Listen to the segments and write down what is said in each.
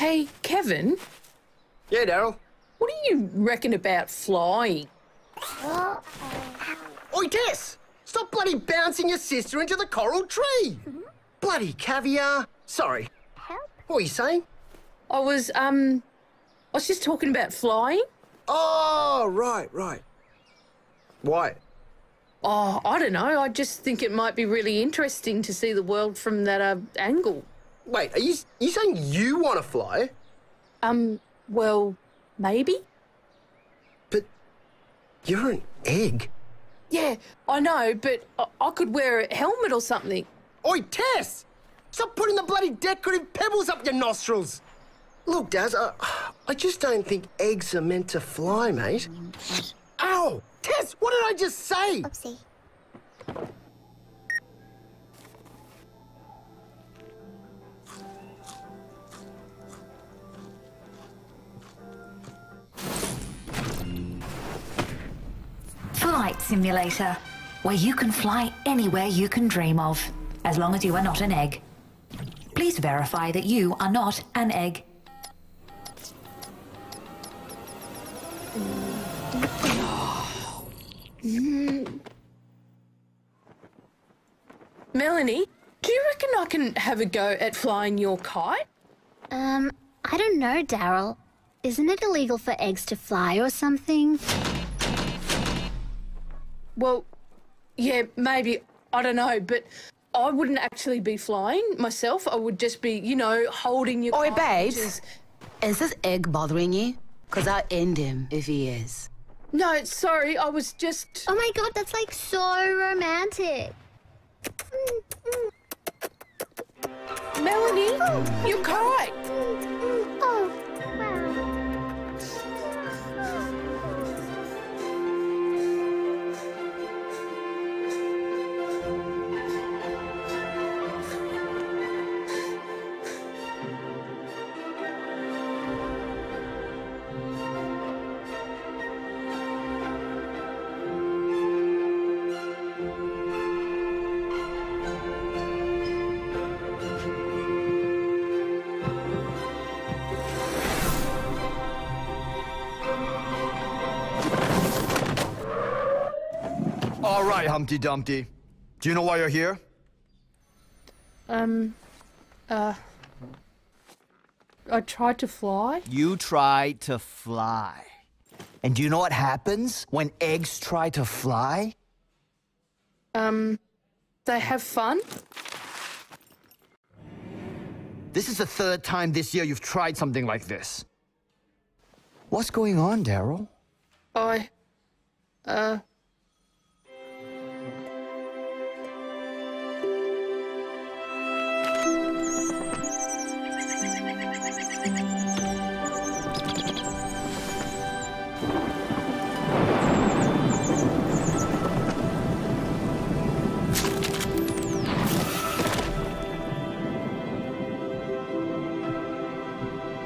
Hey, Kevin? Yeah, Daryl? What do you reckon about flying? Oi, Tess! Stop bloody bouncing your sister into the coral tree! Bloody caviar! Sorry. What were you saying? I was just talking about flying. Oh, right, right. Why? Oh, I don't know. I just think it might be really interesting to see the world from that angle. Wait, are you saying you want to fly? Well, maybe. But you're an egg. Yeah, I know, but I could wear a helmet or something. Oi, Tess! Stop putting the bloody decorative pebbles up your nostrils! Look, Daz, I just don't think eggs are meant to fly, mate. Ow! Tess, what did I just say? Oopsie. Flight Simulator, where you can fly anywhere you can dream of, as long as you are not an egg. Please verify that you are not an egg. Melanie, do you reckon I can have a go at flying your kite? I don't know, Daryl. Isn't it illegal for eggs to fly or something? Well, yeah, maybe. I don't know, but I wouldn't actually be flying myself. I would just be, you know, holding your kite. Oi, babes. Is this egg bothering you? Because I'll end him if he is. No, sorry, I was just... Oh my god, that's like so romantic. Melanie, your kite! Oh, Humpty Dumpty, do you know why you're here? I tried to fly. You tried to fly. And do you know what happens when eggs try to fly? They have fun. This is the third time this year you've tried something like this. What's going on, Daryl?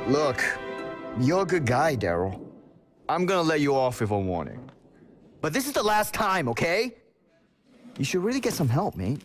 Look, you're a good guy, Daryl. I'm gonna let you off with a warning. But this is the last time, okay? You should really get some help, mate.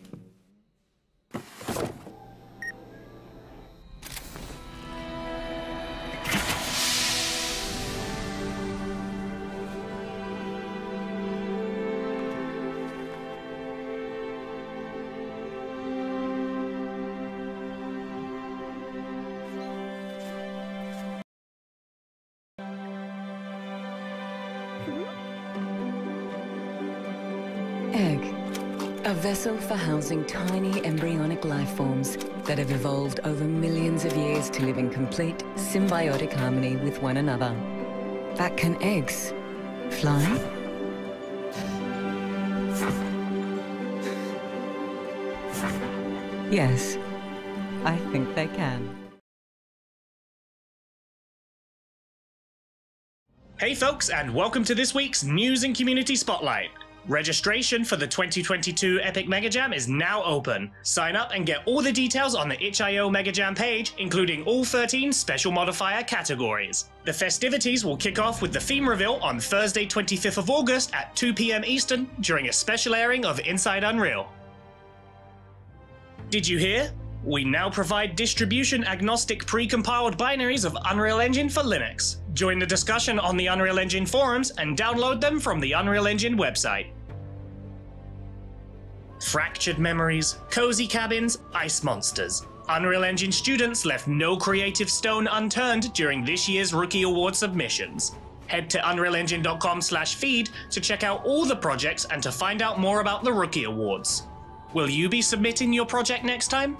Vessel for housing tiny embryonic life forms that have evolved over millions of years to live in complete symbiotic harmony with one another. But can eggs fly? Yes, I think they can. Hey folks, and welcome to this week's News and Community Spotlight. Registration for the 2022 Epic Mega Jam is now open. Sign up and get all the details on the itch.io Mega Jam page, including all 13 special modifier categories. The festivities will kick off with the theme reveal on Thursday, 25th of August at 2 PM Eastern during a special airing of Inside Unreal. Did you hear? We now provide distribution-agnostic pre-compiled binaries of Unreal Engine for Linux. Join the discussion on the Unreal Engine forums and download them from the Unreal Engine website. Fractured memories, cozy cabins, ice monsters. Unreal Engine students left no creative stone unturned during this year's Rookie Award submissions. Head to unrealengine.com/feed to check out all the projects and to find out more about the Rookie Awards. Will you be submitting your project next time?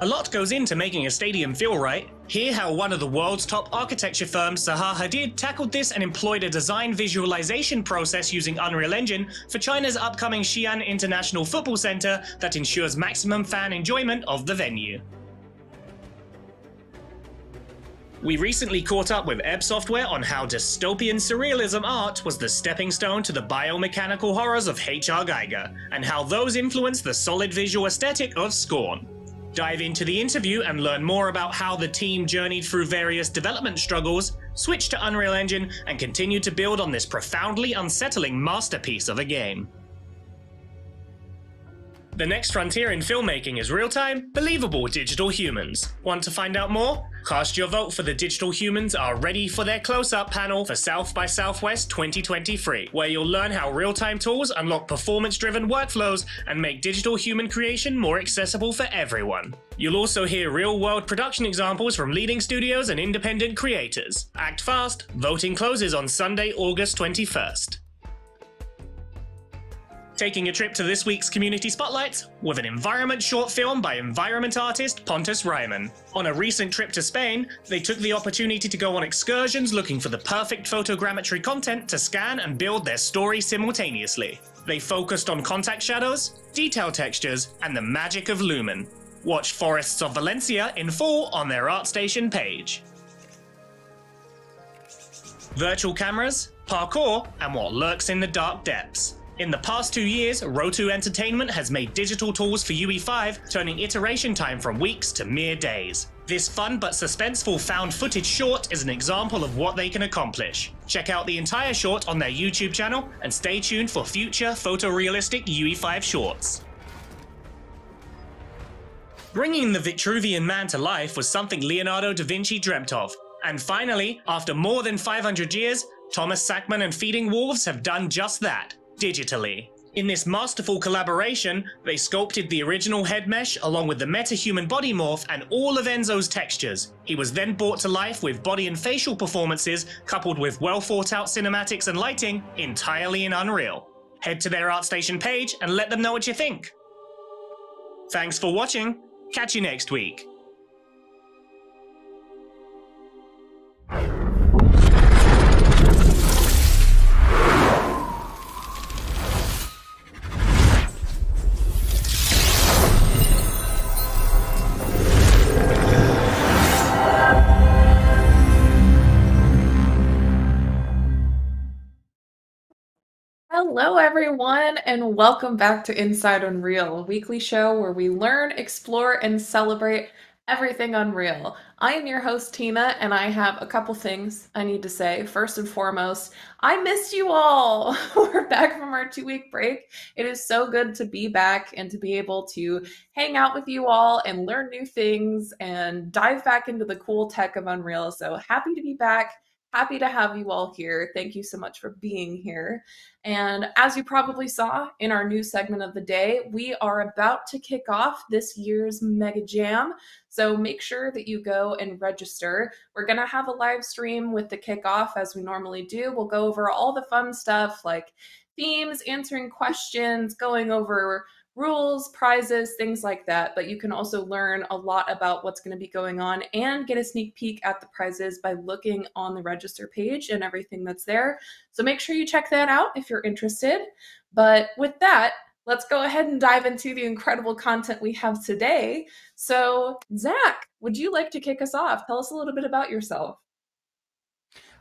A lot goes into making a stadium feel right. Hear how one of the world's top architecture firms, Zaha Hadid, tackled this and employed a design visualization process using Unreal Engine for China's upcoming Xi'an International Football Center that ensures maximum fan enjoyment of the venue. We recently caught up with Ebb Software on how dystopian surrealism art was the stepping stone to the biomechanical horrors of H.R. Giger, and how those influenced the solid visual aesthetic of Scorn. Dive into the interview and learn more about how the team journeyed through various development struggles, switched to Unreal Engine, and continued to build on this profoundly unsettling masterpiece of a game. The next frontier in filmmaking is real-time, believable digital humans. Want to find out more? Cast your vote for the digital humans are ready for their close-up panel for South by Southwest 2023, where you'll learn how real-time tools unlock performance-driven workflows and make digital human creation more accessible for everyone. You'll also hear real-world production examples from leading studios and independent creators. Act fast, voting closes on Sunday, August 21st. Taking a trip to this week's Community Spotlights with an environment short film by environment artist Pontus Ryman. On a recent trip to Spain, they took the opportunity to go on excursions looking for the perfect photogrammetry content to scan and build their story simultaneously. They focused on contact shadows, detail textures, and the magic of Lumen. Watch Forests of Valencia in full on their ArtStation page. Virtual cameras, parkour, and what lurks in the dark depths. In the past 2 years, Roto Entertainment has made digital tools for UE5, turning iteration time from weeks to mere days. This fun but suspenseful found footage short is an example of what they can accomplish. Check out the entire short on their YouTube channel and stay tuned for future photorealistic UE5 shorts. Bringing the Vitruvian Man to life was something Leonardo da Vinci dreamt of. And finally, after more than 500 years, Thomas Sackman and Feeding Wolves have done just that. Digitally. In this masterful collaboration, they sculpted the original head mesh along with the meta-human body morph and all of Enzo's textures. He was then brought to life with body and facial performances coupled with well-thought-out cinematics and lighting entirely in Unreal. Head to their ArtStation page and let them know what you think. Thanks for watching. Catch you next week. Hello everyone, and welcome back to Inside Unreal, a weekly show where we learn, explore, and celebrate everything Unreal. I am your host, Tina, and I have a couple things I need to say. First and foremost, I missed you all. We're back from our 2-week break. It is so good to be back and to be able to hang out with you all and learn new things and dive back into the cool tech of Unreal. So happy to be back. Happy to have you all here. Thank you so much for being here. And as you probably saw in our new segment of the day, we are about to kick off this year's Mega Jam. So make sure that you go and register. We're going to have a live stream with the kickoff as we normally do. We'll go over all the fun stuff like themes, answering questions, going over rules, prizes, things like that, but you can also learn a lot about what's going to be going on and get a sneak peek at the prizes by looking on the register page and everything that's there. So make sure you check that out if you're interested. But with that, let's go ahead and dive into the incredible content we have today. So Zach, would you like to kick us off? Tell us a little bit about yourself.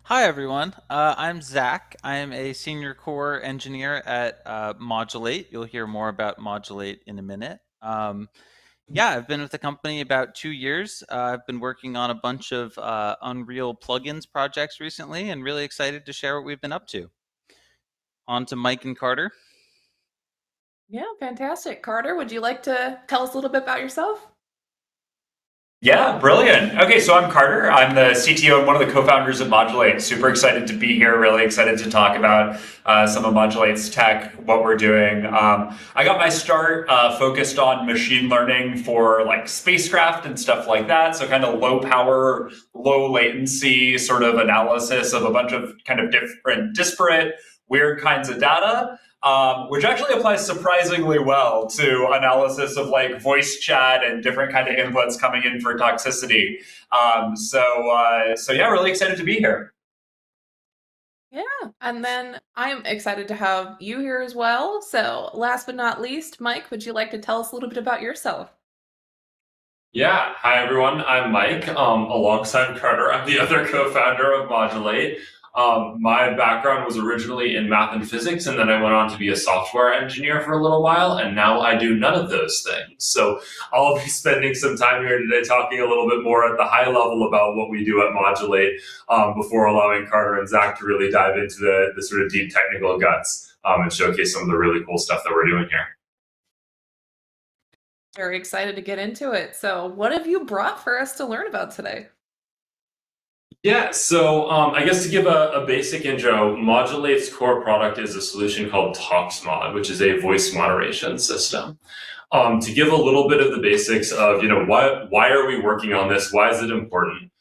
Hi, everyone. I'm Zach. I am a senior core engineer at Modulate. You'll hear more about Modulate in a minute. I've been with the company about 2 years. I've been working on a bunch of Unreal plugins projects recently and really excited to share what we've been up to. On to Mike and Carter. Yeah, fantastic. Carter, would you like to tell us a little bit about yourself? Yeah, brilliant. Okay, so I'm Carter. I'm the CTO and one of the co-founders of Modulate. Super excited to be here, really excited to talk about some of Modulate's tech, what we're doing. I got my start focused on machine learning for like spacecraft and stuff like that. So kind of low power, low latency sort of analysis of a bunch of kind of different disparate, weird kinds of data. Which actually applies surprisingly well to analysis of like voice chat and different kind of inputs coming in for toxicity. So yeah, really excited to be here. Yeah, and then I'm excited to have you here as well. So last but not least, Mike, would you like to tell us a little bit about yourself? Yeah, hi everyone, I'm Mike. Alongside Carter, I'm the other co-founder of Modulate. My background was originally in math and physics, and then I went on to be a software engineer for a little while, and now I do none of those things. So I'll be spending some time here today talking a little bit more at the high level about what we do at Modulate before allowing Carter and Zach to really dive into the sort of deep technical guts and showcase some of the really cool stuff that we're doing here. Very excited to get into it. So what have you brought for us to learn about today? Yeah, so I guess to give a basic intro, Modulate's core product is a solution called ToxMod, which is a voice moderation system. To give a little bit of the basics of, you know, why are we working on this? Why is it important?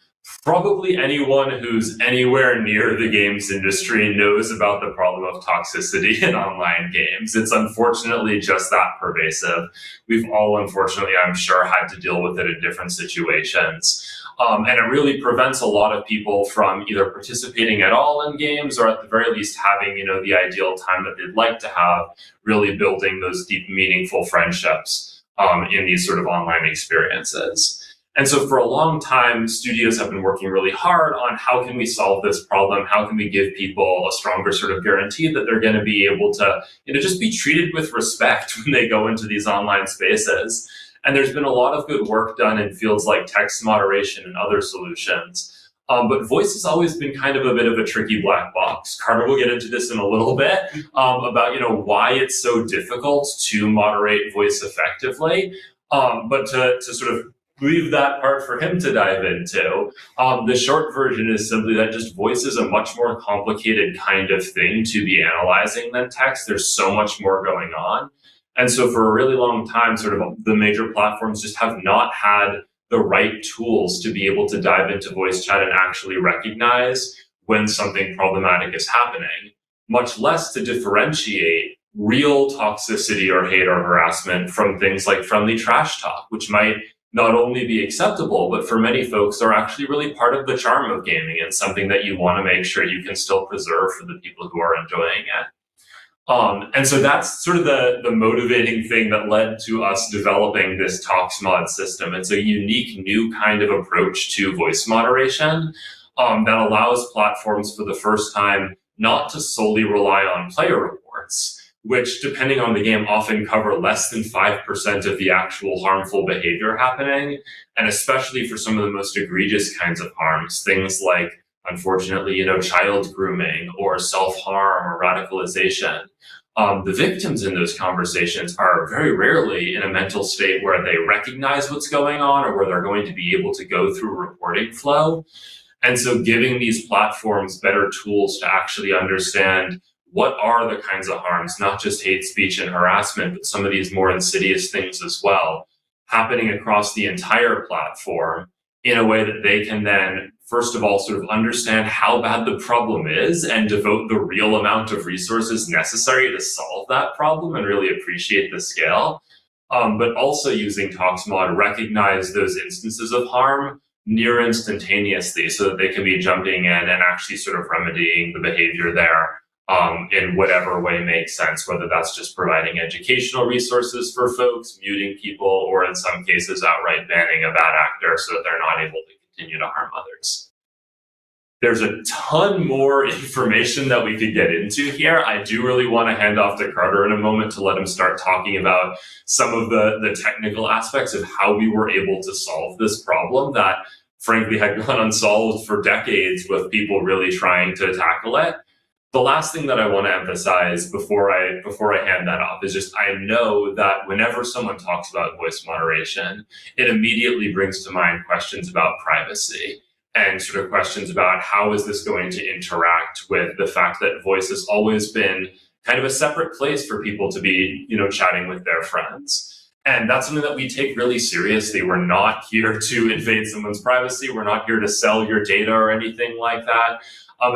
Probably anyone who's anywhere near the games industry knows about the problem of toxicity in online games. It's unfortunately just that pervasive. We've all, unfortunately, I'm sure, had to deal with it in different situations. And it really prevents a lot of people from either participating at all in games or at the very least having, you know, the ideal time that they'd like to have, really building those deep, meaningful friendships in these sort of online experiences. And so for a long time, studios have been working really hard on how can we solve this problem? How can we give people a stronger sort of guarantee that they're going to be able to, you know, just be treated with respect when they go into these online spaces? And there's been a lot of good work done in fields like text moderation and other solutions. But voice has always been kind of a bit of a tricky black box. Carter will get into this in a little bit about, you know, why it's so difficult to moderate voice effectively. But to sort of leave that part for him to dive into. The short version is simply that just voice is a much more complicated kind of thing to be analyzing than text. There's so much more going on. And so for a really long time, sort of the major platforms just have not had the right tools to be able to dive into voice chat and actually recognize when something problematic is happening, much less to differentiate real toxicity or hate or harassment from things like friendly trash talk, which might not only be acceptable, but for many folks are actually really part of the charm of gaming and something that you want to make sure you can still preserve for the people who are enjoying it. And so that's sort of the motivating thing that led to us developing this ToxMod system. It's a unique new kind of approach to voice moderation that allows platforms for the first time not to solely rely on player reports, which depending on the game often cover less than 5% of the actual harmful behavior happening. And especially for some of the most egregious kinds of harms, things like, unfortunately, you know, child grooming or self-harm or radicalization. The victims in those conversations are very rarely in a mental state where they recognize what's going on or where they're going to be able to go through reporting flow. And so giving these platforms better tools to actually understand what are the kinds of harms, not just hate speech and harassment, but some of these more insidious things as well, happening across the entire platform in a way that they can then, first of all, sort of understand how bad the problem is and devote the real amount of resources necessary to solve that problem and really appreciate the scale. But also using ToxMod, recognize those instances of harm near instantaneously so that they can be jumping in and actually sort of remedying the behavior there in whatever way makes sense, whether that's just providing educational resources for folks, muting people, or in some cases outright banning a bad actor so that they're not able to continue to harm others. There's a ton more information that we could get into here. I do really want to hand off to Carter in a moment to let him start talking about some of the technical aspects of how we were able to solve this problem that frankly had gone unsolved for decades with people really trying to tackle it. The last thing that I want to emphasize before I hand that off is just, I know that whenever someone talks about voice moderation, it immediately brings to mind questions about privacy and sort of questions about how is this going to interact with the fact that voice has always been kind of a separate place for people to be, you know, chatting with their friends. And that's something that we take really seriously. We're not here to invade someone's privacy. We're not here to sell your data or anything like that.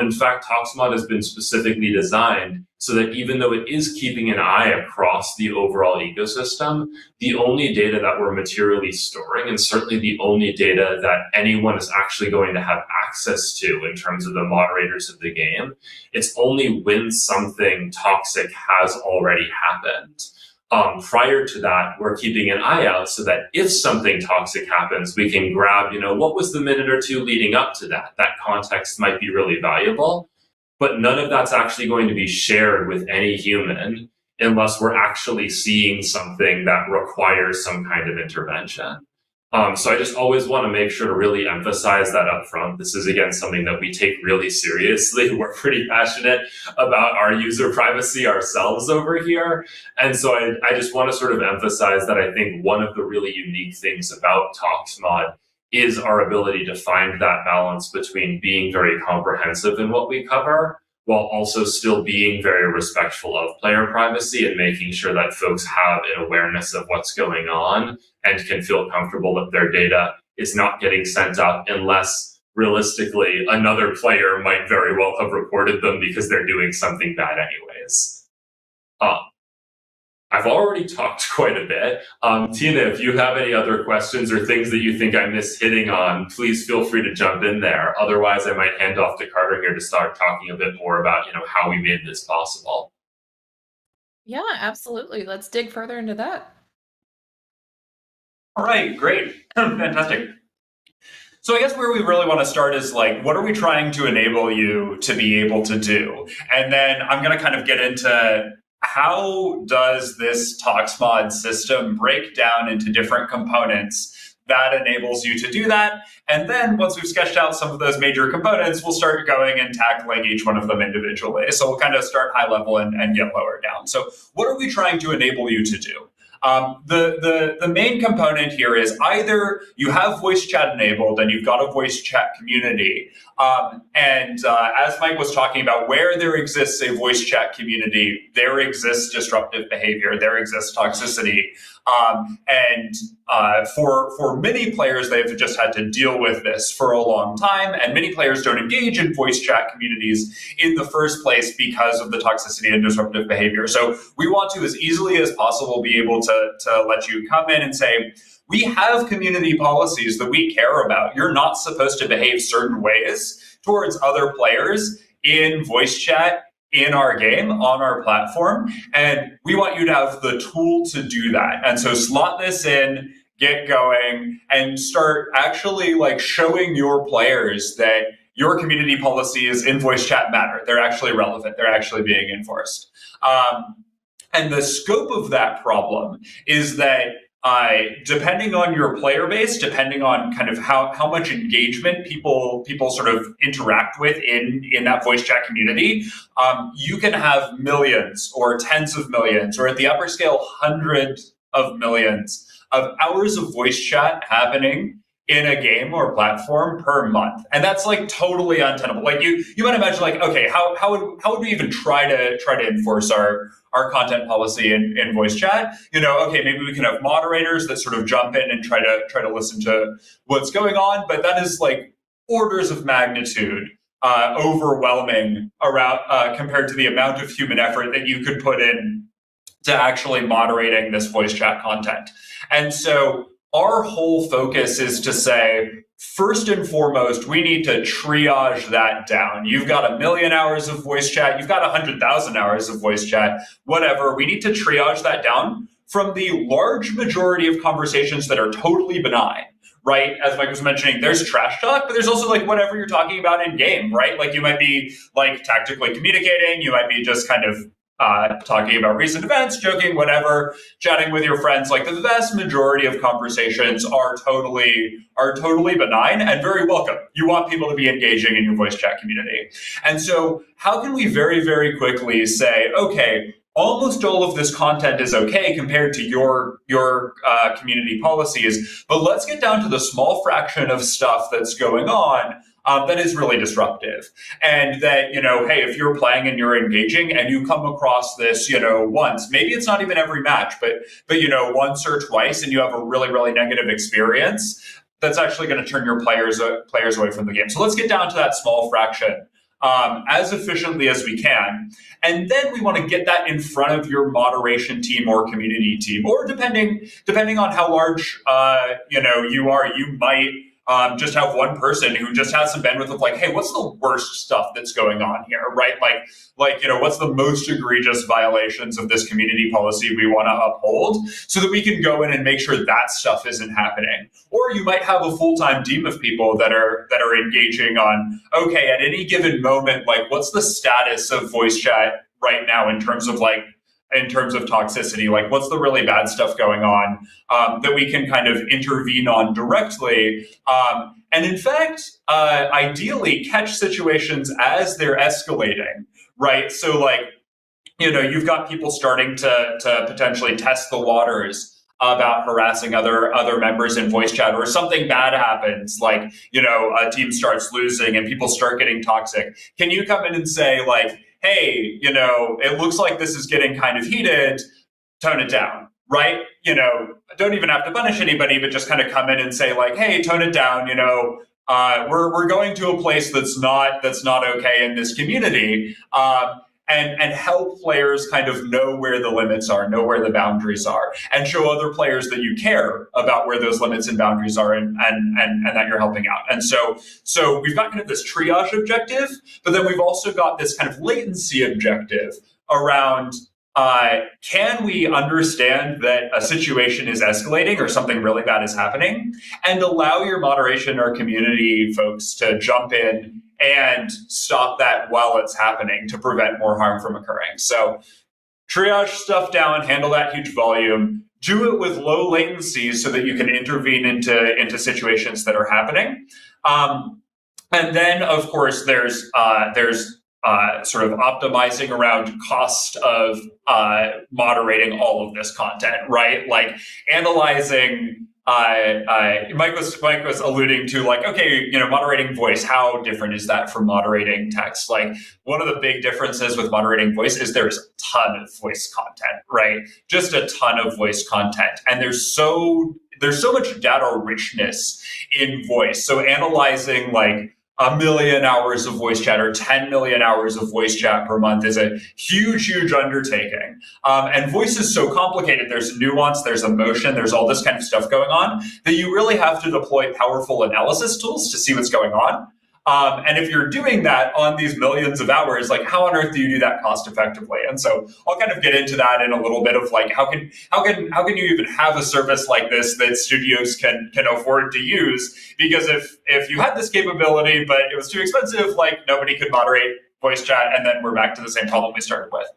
In fact, ToxMod has been specifically designed so that even though it is keeping an eye across the overall ecosystem, the only data that we're materially storing, and certainly the only data that anyone is actually going to have access to in terms of the moderators of the game, it's only when something toxic has already happened. Prior to that, we're keeping an eye out so that if something toxic happens, we can grab, you know, what was the minute or two leading up to that? That context might be really valuable, but none of that's actually going to be shared with any human unless we're actually seeing something that requires some kind of intervention. So I just always want to make sure to really emphasize that up front. This is, again, something that we take really seriously. We're pretty passionate about our user privacy ourselves over here. And so I just want to sort of emphasize that I think one of the really unique things about ToxMod is our ability to find that balance between being very comprehensive in what we cover while also still being very respectful of player privacy and making sure that folks have an awareness of what's going on and can feel comfortable that their data is not getting sent up unless realistically another player might very well have reported them because they're doing something bad anyways. I've already talked quite a bit. Tina, if you have any other questions or things that you think I missed hitting on, please feel free to jump in there. Otherwise, I might hand off to Carter here to start talking a bit more about, you know, how we made this possible. Yeah, absolutely. Let's dig further into that. All right, great. Fantastic. So I guess where we really want to start is like, what are we trying to enable you to be able to do? And then I'm going to kind of get into how does this ToxMod system break down into different components that enables you to do that. And then once we've sketched out some of those major components, we'll start going and tackling each one of them individually. So we'll kind of start high level and get lower down. So what are we trying to enable you to do? The main component here is either you have voice chat enabled and you've got a voice chat community. As Mike was talking about, where there exists a voice chat community, there exists disruptive behavior, there exists toxicity. For many players, they've just had to deal with this for a long time, and many players don't engage in voice chat communities in the first place because of the toxicity and disruptive behavior. So we want to, as easily as possible, be able to let you come in and say, we have community policies that we care about. You're not supposed to behave certain ways towards other players in voice chat, in our game, on our platform, and we want you to have the tool to do that. And so slot this in, get going, and start actually like showing your players that your community policies in voice chat matter. They're actually relevant. They're actually being enforced. And the scope of that problem is that depending on your player base, depending on kind of how much engagement people sort of interact with in that voice chat community, you can have millions or tens of millions, or at the upper scale, hundreds of millions of hours of voice chat happening in a game or platform per month. And that's like totally untenable. Like you might imagine like, okay, how would we even try to enforce our content policy in voice chat? You know, okay, maybe we can have moderators that sort of jump in and try to listen to what's going on, but that is like orders of magnitude overwhelming around compared to the amount of human effort that you could put in to actually moderating this voice chat content. And so our whole focus is to say, first and foremost, we need to triage that down. You've got 1 million hours of voice chat. You've got 100,000 hours of voice chat, whatever. We need to triage that down from the large majority of conversations that are totally benign, right? As Mike was mentioning, there's trash talk, but there's also like whatever you're talking about in game, right? Like you might be like tactically communicating. You might be just kind of talking about recent events, joking, whatever, chatting with your friends. Like, the vast majority of conversations are totally benign and very welcome. You want people to be engaging in your voice chat community. And so how can we very, very quickly say, okay, almost all of this content is okay compared to your community policies, but let's get down to the small fraction of stuff that's going on that is really disruptive. And that, you know, hey, if you're playing and you're engaging and you come across this, you know, once, maybe it's not even every match, but you know, once or twice, and you have a really, really negative experience, that's actually going to turn your players away from the game. So let's get down to that small fraction as efficiently as we can. And then we want to get that in front of your moderation team or community team, or depending on how large, you know, you are, you might just have one person who just has some bandwidth of like, hey, what's the worst stuff that's going on here, right? Like, you know, what's the most egregious violations of this community policy we want to uphold, so that we can go in and make sure that stuff isn't happening. Or you might have a full-time team of people that are engaging on, okay, at any given moment, like, what's the status of voice chat right now in terms of toxicity, like what's the really bad stuff going on that we can kind of intervene on directly. And in fact, ideally catch situations as they're escalating, right? So like, you know, you've got people starting to potentially test the waters about harassing other members in voice chat, or something bad happens, like, you know, a team starts losing and people start getting toxic. Can you come in and say like, hey, you know, it looks like this is getting kind of heated, tone it down, right? You know, don't even have to punish anybody, but just kind of come in and say like, hey, tone it down, you know, we're going to a place that's not okay in this community, and help players kind of know where the limits are, know where the boundaries are, and show other players that you care about where those limits and boundaries are, and that you're helping out. And so we've got kind of this triage objective, but then we've also got this kind of latency objective around, can we understand that a situation is escalating or something really bad is happening, and allow your moderation or community folks to jump in and stop that while it's happening to prevent more harm from occurring. So triage stuff down, handle that huge volume, do it with low latency so that you can intervene into situations that are happening. And then of course there's sort of optimizing around cost of moderating all of this content, right? Like analyzing, Mike was alluding to like, okay, you know, moderating voice, how different is that from moderating text? Like, one of the big differences with moderating voice is there's a ton of voice content, right? Just a ton of voice content. And there's so much data richness in voice. So analyzing like 1 million hours of voice chat or 10 million hours of voice chat per month is a huge, huge undertaking. And voice is so complicated. There's nuance, there's emotion, there's all this kind of stuff going on that you really have to deploy powerful analysis tools to see what's going on. And if you're doing that on these millions of hours, like how on earth do you do that cost effectively? And so I'll kind of get into that in a little bit of like, how can you even have a service like this that studios can afford to use? Because if you had this capability, but it was too expensive, like nobody could moderate voice chat, and then we're back to the same problem we started with.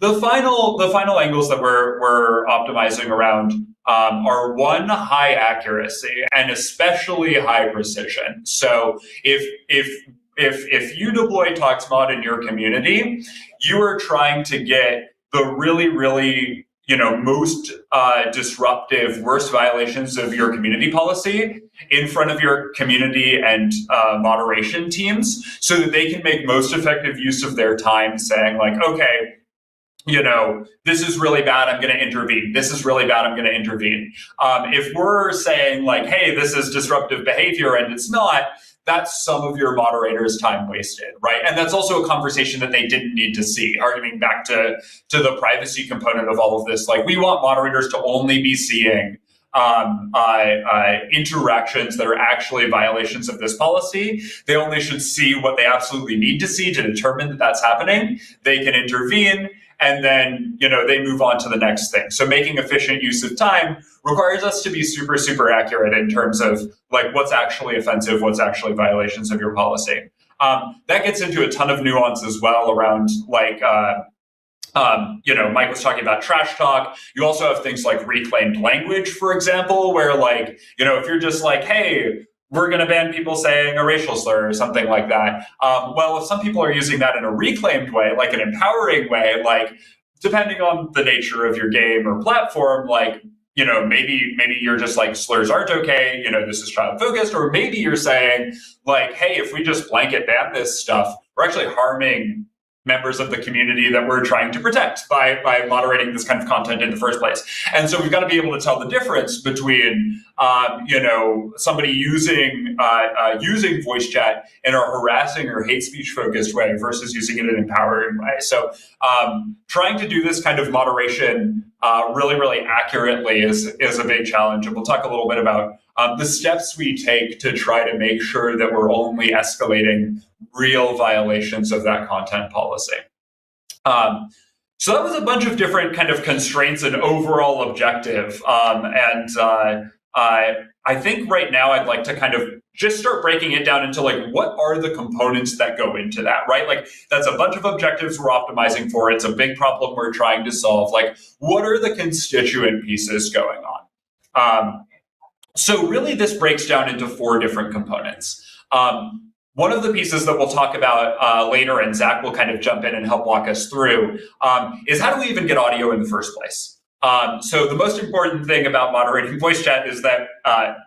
The final angles that we're optimizing around are one, high accuracy and especially high precision. So if you deploy ToxMod in your community, you are trying to get the really, really, you know, most disruptive, worst violations of your community policy in front of your community and moderation teams, so that they can make most effective use of their time saying like, okay, you know, this is really bad, I'm going to intervene. This is really bad, I'm going to intervene. If we're saying like, hey, this is disruptive behavior and it's not, that's some of your moderator's time wasted, right? And that's also a conversation that they didn't need to see, arguing back to the privacy component of all of this. Like, we want moderators to only be seeing interactions that are actually violations of this policy. They only should see what they absolutely need to see to determine that that's happening. They can intervene, and then, you know, they move on to the next thing. So making efficient use of time requires us to be super, super accurate in terms of like what's actually offensive, what's actually violations of your policy. That gets into a ton of nuance as well around like Mike was talking about trash talk. You also have things like reclaimed language, for example, where like, if you're just like, hey, we're going to ban people saying a racial slur or something like that. Well, if some people are using that in a reclaimed way, like an empowering way, like depending on the nature of your game or platform, like, maybe you're just like, slurs aren't okay, this is child focused, or maybe you're saying like, hey, if we just blanket ban this stuff, we're actually harming members of the community that we're trying to protect by moderating this kind of content in the first place. And so we've got to be able to tell the difference between, somebody using using voice chat in a harassing or hate speech focused way versus using it in an empowering way. So trying to do this kind of moderation really accurately is a big challenge. And we'll talk a little bit about the steps we take to try to make sure that we're only escalating real violations of that content policy. So that was a bunch of different kind of constraints and overall objective. I think right now I'd like to kind of just start breaking it down into like, what are the components that go into that, right? Like that's a bunch of objectives we're optimizing for. It's a big problem we're trying to solve. Like, what are the constituent pieces going on? So really this breaks down into four different components. One of the pieces that we'll talk about later, and Zach will kind of jump in and help walk us through, is how do we even get audio in the first place? So the most important thing about moderating voice chat is that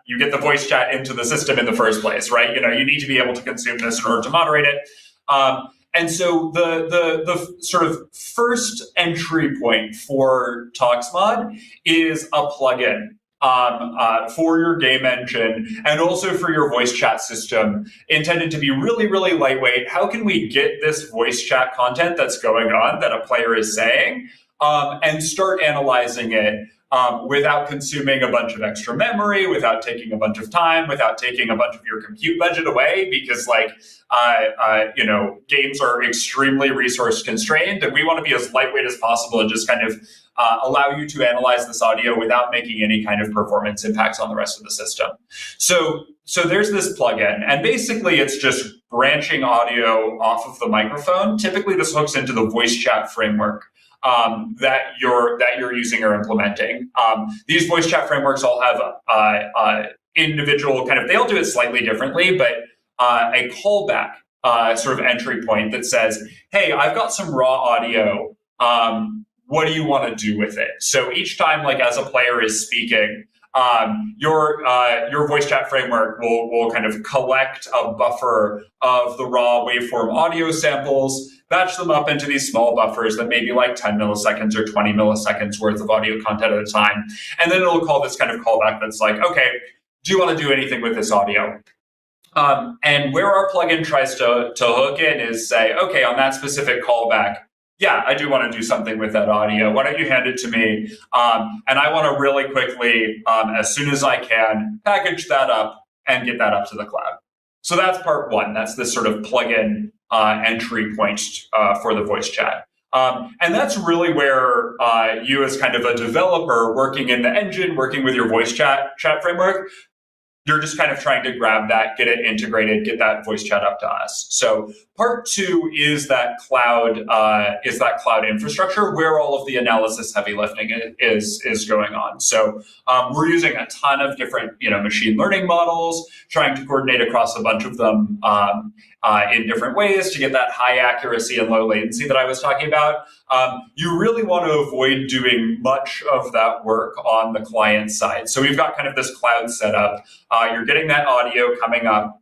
you get the voice chat into the system in the first place, right? You need to be able to consume this in order to moderate it. And so the sort of first entry point for ToxMod is a plugin for your game engine and also for your voice chat system, intended to be really lightweight. How can we get this voice chat content that's going on that a player is saying and start analyzing it without consuming a bunch of extra memory, without taking a bunch of time, without taking a bunch of your compute budget away, because like, games are extremely resource constrained and we want to be as lightweight as possible and just kind of allow you to analyze this audio without making any kind of performance impacts on the rest of the system. So there's this plugin, and basically it's just branching audio off of the microphone. Typically this hooks into the voice chat framework that you're using or implementing. These voice chat frameworks all have individual kind of, they all do it slightly differently, but a callback sort of entry point that says, hey, I've got some raw audio. What do you want to do with it? So each time, like as a player is speaking, your voice chat framework will kind of collect a buffer of the raw waveform audio samples, batch them up into these small buffers that may be like 10 milliseconds or 20 milliseconds worth of audio content at a time. And then it'll call this kind of callback that's like, okay, do you want to do anything with this audio? And where our plugin tries to hook in is say, okay, on that specific callback, yeah, I do want to do something with that audio. Why don't you hand it to me? And I want to really quickly, as soon as I can, package that up and get that up to the cloud. So that's part one. That's this sort of plugin entry point for the voice chat. And that's really where you as kind of a developer working in the engine, working with your voice chat framework, you're just kind of trying to grab that, get it integrated, get that voice chat up to us. So part two is that cloud infrastructure where all of the analysis heavy lifting is going on. So we're using a ton of different machine learning models, trying to coordinate across a bunch of them in different ways to get that high accuracy and low latency that I was talking about. You really want to avoid doing much of that work on the client side. So we've got kind of this cloud setup. You're getting that audio coming up,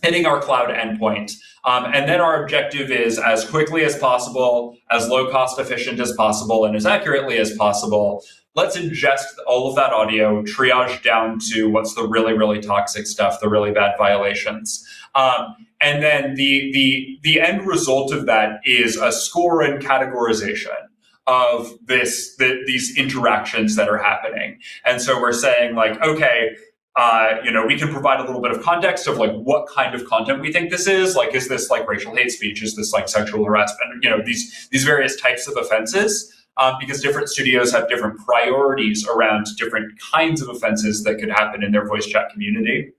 hitting our cloud endpoint. And then our objective is as quickly as possible, as low cost efficient as possible, and as accurately as possible, let's ingest all of that audio, triage down to what's the really toxic stuff, the really bad violations. And then the end result of that is a score and categorization of these interactions that are happening. And so we're saying like, okay, we can provide a little bit of context of like what kind of content we think this is. Like, is this like racial hate speech? Is this like sexual harassment? These various types of offenses. Because different studios have different priorities around different kinds of offenses that could happen in their voice chat community.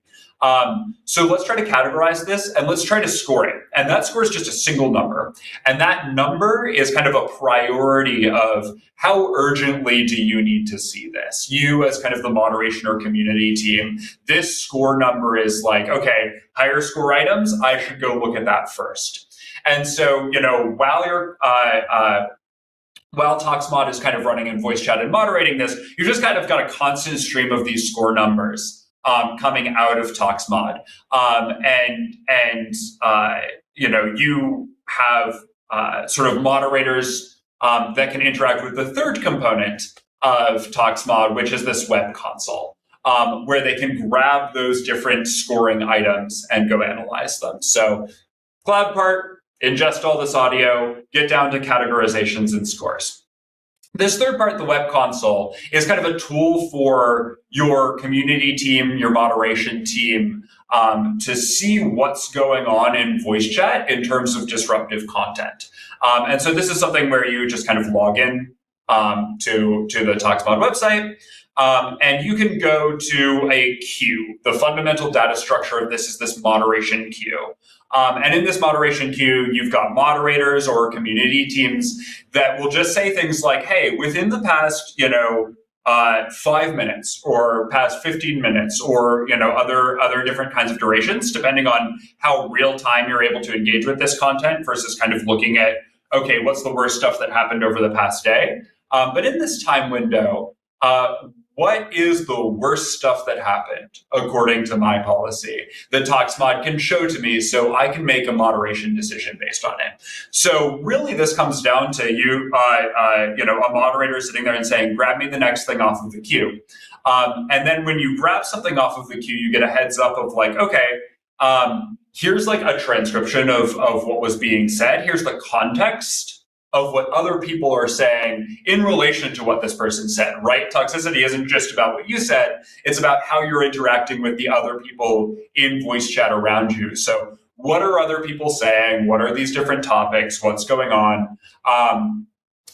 So let's try to categorize this and let's try to score it. And that score is just a single number. And that number is kind of a priority of how urgently do you need to see this? You as kind of the moderation or community team, this score number is like, okay, higher score items, I should go look at that first. And so, you know, while you're, while ToxMod is kind of running in voice chat and moderating this, you've just kind of got a constant stream of these score numbers coming out of ToxMod. You know, you have sort of moderators that can interact with the third component of ToxMod, which is this web console, where they can grab those different scoring items and go analyze them. So cloud part, ingest all this audio, get down to categorizations and scores. This third part, the web console, is kind of a tool for your community team, your moderation team, to see what's going on in voice chat in terms of disruptive content. And so this is something where you just kind of log in to the ToxMod website, and you can go to a queue. The fundamental data structure of this is this moderation queue. And in this moderation queue, you've got moderators or community teams that will just say things like, hey, within the past, you know, 5 minutes or past 15 minutes or, you know, other different kinds of durations, depending on how real time you're able to engage with this content versus kind of looking at, okay, what's the worst stuff that happened over the past day? But in this time window, what is the worst stuff that happened according to my policy that ToxMod can show to me so I can make a moderation decision based on it? So really this comes down to you, you know, a moderator sitting there and saying, grab me the next thing off of the queue. And then when you grab something off of the queue, you get a heads up of like, okay, here's like a transcription of what was being said. Here's the context of what other people are saying in relation to what this person said, right? Toxicity isn't just about what you said, it's about how you're interacting with the other people in voice chat around you. So what are other people saying? What are these different topics? What's going on?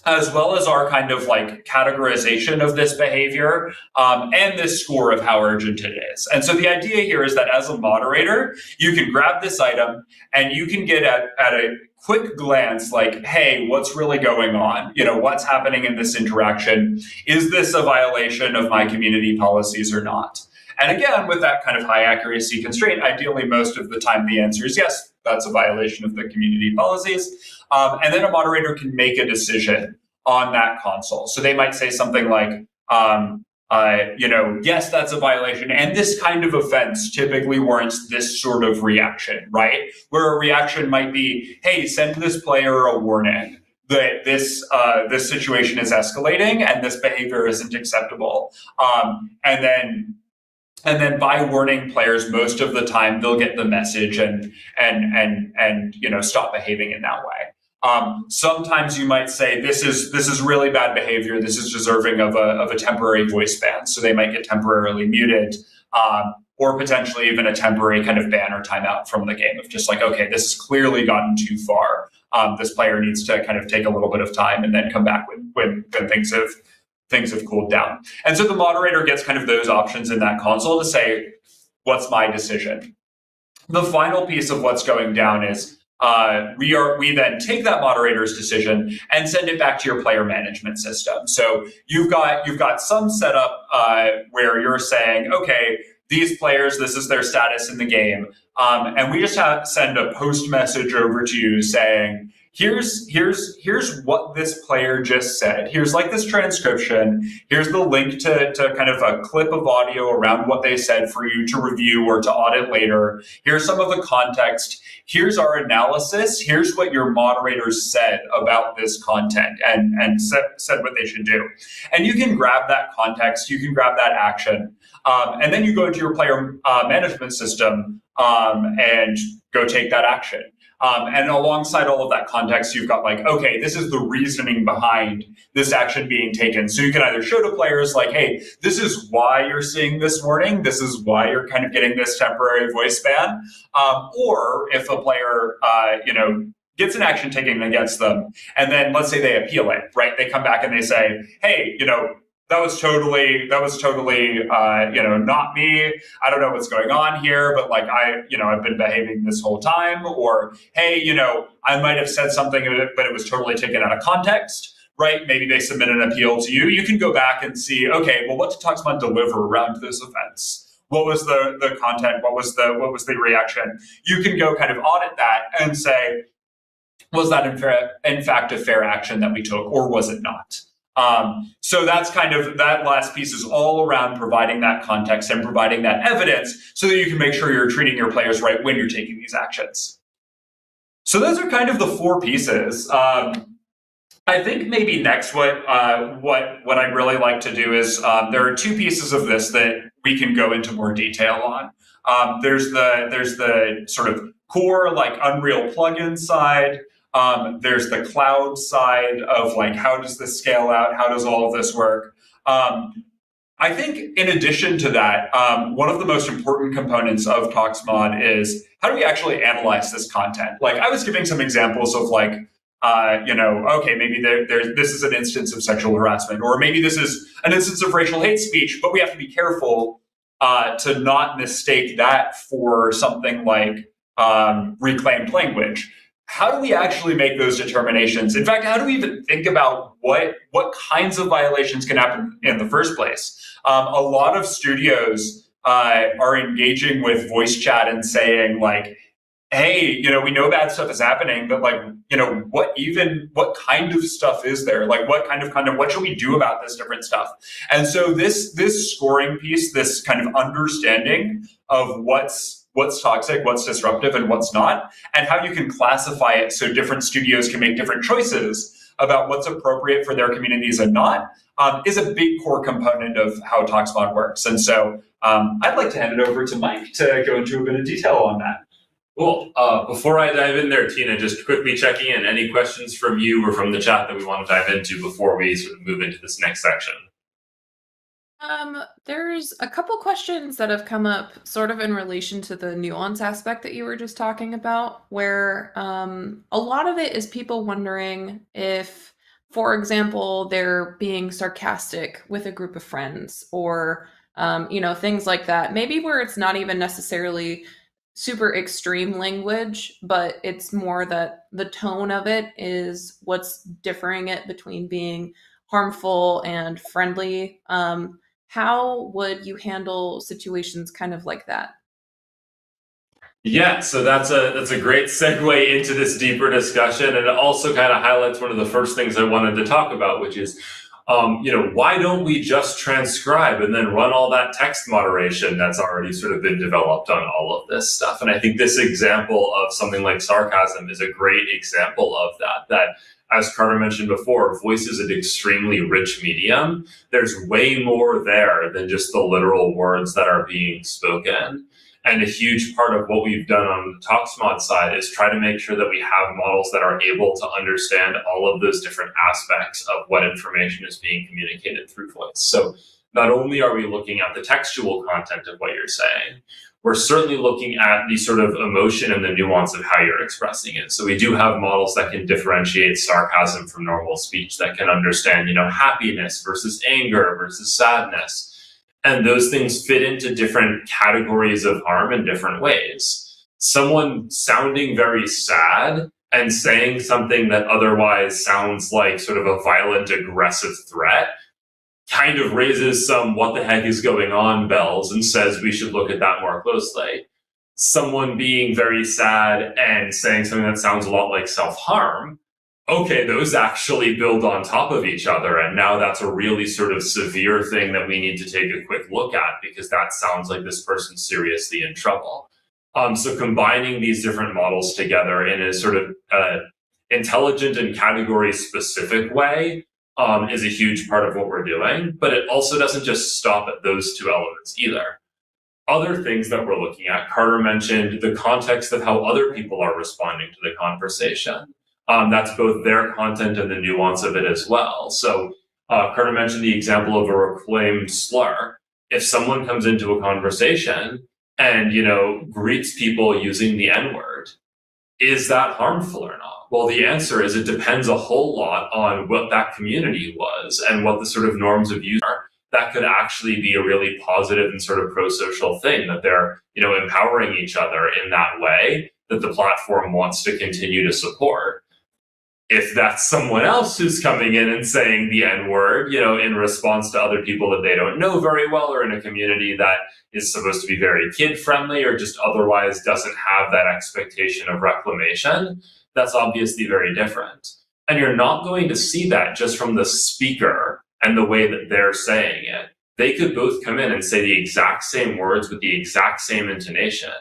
As well as our kind of like categorization of this behavior and this score of how urgent it is. And so the idea here is that as a moderator, you can grab this item and you can get at a quick glance like, hey, what's really going on? You know, what's happening in this interaction? Is this a violation of my community policies or not? And again, with that kind of high accuracy constraint, ideally most of the time the answer is yes, that's a violation of the community policies. And then a moderator can make a decision on that console. So they might say something like, you know, yes, that's a violation. And this kind of offense typically warrants this sort of reaction, right? Where a reaction might be, hey, send this player a warning that this this situation is escalating and this behavior isn't acceptable. And then by warning players, most of the time they'll get the message and you know, stop behaving in that way. Sometimes you might say this is really bad behavior. This is deserving of a temporary voice ban. So they might get temporarily muted, or potentially even a temporary kind of ban or timeout from the game of just like, okay, this has clearly gotten too far. This player needs to kind of take a little bit of time and then come back when things have cooled down. And so the moderator gets kind of those options in that console to say, what's my decision? The final piece of what's going down is we then take that moderator's decision and send it back to your player management system. So you've got some setup where you're saying, okay, these players, this is their status in the game. And we just send a post message over to you saying, here's what this player just said. Here's like this transcription. Here's the link to kind of a clip of audio around what they said for you to review or to audit later. Here's some of the context. Here's our analysis. Here's what your moderators said about this content and said what they should do. And you can grab that context. You can grab that action. And then you go into your player management system and go take that action. And alongside all of that context, you've got like, okay, this is the reasoning behind this action being taken. So you can either show to players like, hey, this is why you're seeing this warning. This is why you're kind of getting this temporary voice ban. Or if a player, you know, gets an action taken against them, and then let's say they appeal it, right? They come back and they say, hey, you know, That was totally, you know, not me. I don't know what's going on here, but like I've been behaving this whole time. Or, hey, you know, I might have said something, but it was totally taken out of context, right? Maybe they submit an appeal to you. You can go back and see, okay, well, what did ToxMod deliver around this offense? What was the content? What was the reaction? You can go kind of audit that and say, was that in fact a fair action that we took, or was it not? So that's kind of, that last piece is all around providing that context and providing that evidence so that you can make sure you're treating your players right when you're taking these actions. So those are kind of the four pieces. I think maybe next what I'd really like to do is there are two pieces of this that we can go into more detail on. There's the sort of core like Unreal plugin side. There's the cloud side of like, how does this scale out? How does all of this work? I think in addition to that, one of the most important components of ToxMod is how do we actually analyze this content? Like I was giving some examples of like, okay, maybe this is an instance of sexual harassment, or maybe this is an instance of racial hate speech, but we have to be careful to not mistake that for something like reclaimed language. How do we actually make those determinations? In fact, how do we even think about what kinds of violations can happen in the first place? A lot of studios are engaging with voice chat and saying like, hey, you know, we know bad stuff is happening, but like, you know, what kind of stuff is there? Like what kind of content, what should we do about this different stuff? And so this scoring piece, this kind of understanding of what's toxic, what's disruptive, and what's not, and how you can classify it so different studios can make different choices about what's appropriate for their communities and not, is a big core component of how ToxMod works. And so I'd like to hand it over to Mike to go into a bit of detail on that. Cool. Before I dive in there, Tina, just quickly checking in any questions from you or from the chat that we want to dive into before we sort of move into this next section. There's a couple questions that have come up sort of in relation to the nuance aspect that you were just talking about, where a lot of it is people wondering if, for example, they're being sarcastic with a group of friends, or, you know, things like that, maybe where it's not even necessarily super extreme language, but it's more that the tone of it is what's differing it between being harmful and friendly. How would you handle situations kind of like that? Yeah, so that's a great segue into this deeper discussion, and it also kind of highlights one of the first things I wanted to talk about, which is, you know, why don't we just transcribe and then run all that text moderation that's already sort of been developed on all of this stuff? And I think this example of something like sarcasm is a great example of that. As Carter mentioned before, voice is an extremely rich medium. There's way more there than just the literal words that are being spoken. And a huge part of what we've done on the ToxMod side is try to make sure that we have models that are able to understand all of those different aspects of what information is being communicated through voice. So not only are we looking at the textual content of what you're saying, we're certainly looking at the sort of emotion and the nuance of how you're expressing it. So we do have models that can differentiate sarcasm from normal speech, that can understand, you know, happiness versus anger versus sadness. And those things fit into different categories of harm in different ways. Someone sounding very sad and saying something that otherwise sounds like sort of a violent, aggressive threat kind of raises some what the heck is going on bells and says we should look at that more closely. Someone being very sad and saying something that sounds a lot like self-harm, okay, those actually build on top of each other. And now that's a really sort of severe thing that we need to take a quick look at because that sounds like this person's seriously in trouble. So combining these different models together in a sort of intelligent and category-specific way is a huge part of what we're doing, but it also doesn't just stop at those two elements either. Other things that we're looking at, Carter mentioned the context of how other people are responding to the conversation. That's both their content and the nuance of it as well. So Carter mentioned the example of a reclaimed slur. If someone comes into a conversation and, you know, greets people using the N-word, is that harmful or not? Well, the answer is it depends a whole lot on what that community was and what the sort of norms of use are. That could actually be a really positive and sort of pro-social thing, that they're, you know, empowering each other in that way that the platform wants to continue to support. If that's someone else who's coming in and saying the N-word, you know, in response to other people that they don't know very well, or in a community that is supposed to be very kid-friendly or just otherwise doesn't have that expectation of reclamation, that's obviously very different. And you're not going to see that just from the speaker and the way that they're saying it. They could both come in and say the exact same words with the exact same intonation.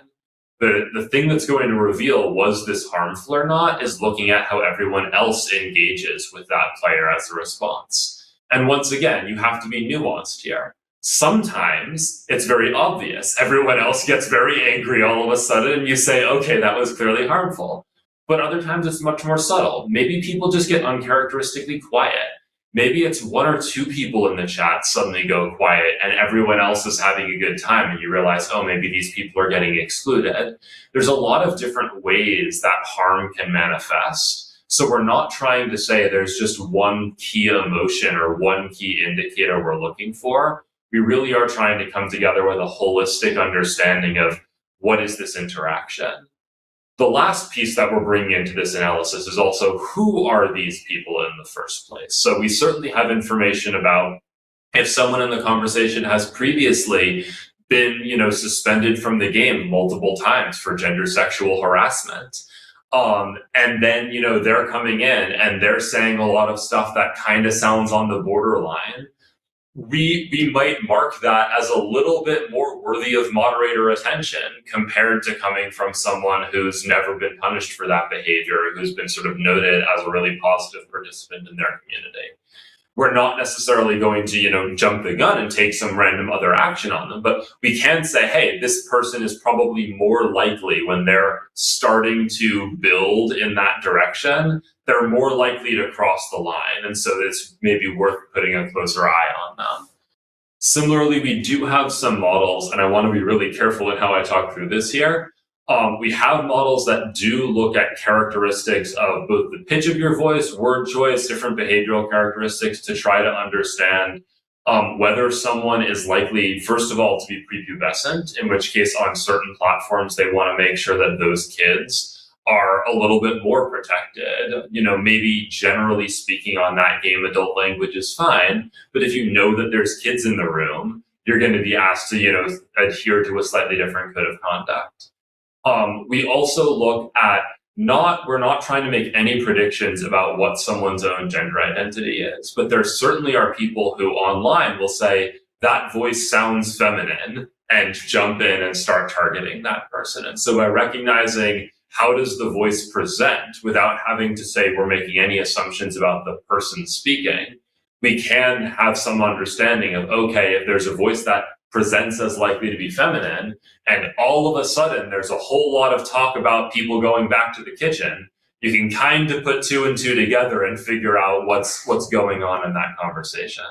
The thing that's going to reveal was this harmful or not is looking at how everyone else engages with that player as a response. And once again, you have to be nuanced here. Sometimes it's very obvious. Everyone else gets very angry all of a sudden, and you say, okay, that was clearly harmful. But other times it's much more subtle. Maybe people just get uncharacteristically quiet. Maybe it's one or two people in the chat suddenly go quiet and everyone else is having a good time, and you realize, oh, maybe these people are getting excluded. There's a lot of different ways that harm can manifest. So we're not trying to say there's just one key emotion or one key indicator we're looking for. We really are trying to come together with a holistic understanding of what is this interaction. The last piece that we're bringing into this analysis is also, who are these people in the first place? So we certainly have information about if someone in the conversation has previously been, you know, suspended from the game multiple times for gender sexual harassment. And then, you know, they're coming in and they're saying a lot of stuff that kind of sounds on the borderline. We might mark that as a little bit more worthy of moderator attention compared to coming from someone who's never been punished for that behavior, who's been sort of noted as a really positive participant in their community. We're not necessarily going to, you know, jump the gun and take some random other action on them, but we can say, hey, this person is probably more likely, when they're starting to build in that direction, they're more likely to cross the line, and so it's maybe worth putting a closer eye on them. Similarly, we do have some models, and I want to be really careful in how I talk through this here. We have models that do look at characteristics of both the pitch of your voice, word choice, different behavioral characteristics to try to understand whether someone is likely, first of all, to be prepubescent, in which case on certain platforms, they want to make sure that those kids are a little bit more protected. You know, maybe generally speaking on that game, adult language is fine, but if you know that there's kids in the room, you're going to be asked to, you know, adhere to a slightly different code of conduct. We also look at we're not trying to make any predictions about what someone's own gender identity is, but there certainly are people who online will say, that voice sounds feminine, and jump in and start targeting that person. And so by recognizing how does the voice present without having to say we're making any assumptions about the person speaking, we can have some understanding of, okay, if there's a voice that presents as likely to be feminine, and all of a sudden there's a whole lot of talk about people going back to the kitchen, you can kind of put two and two together and figure out what's going on in that conversation.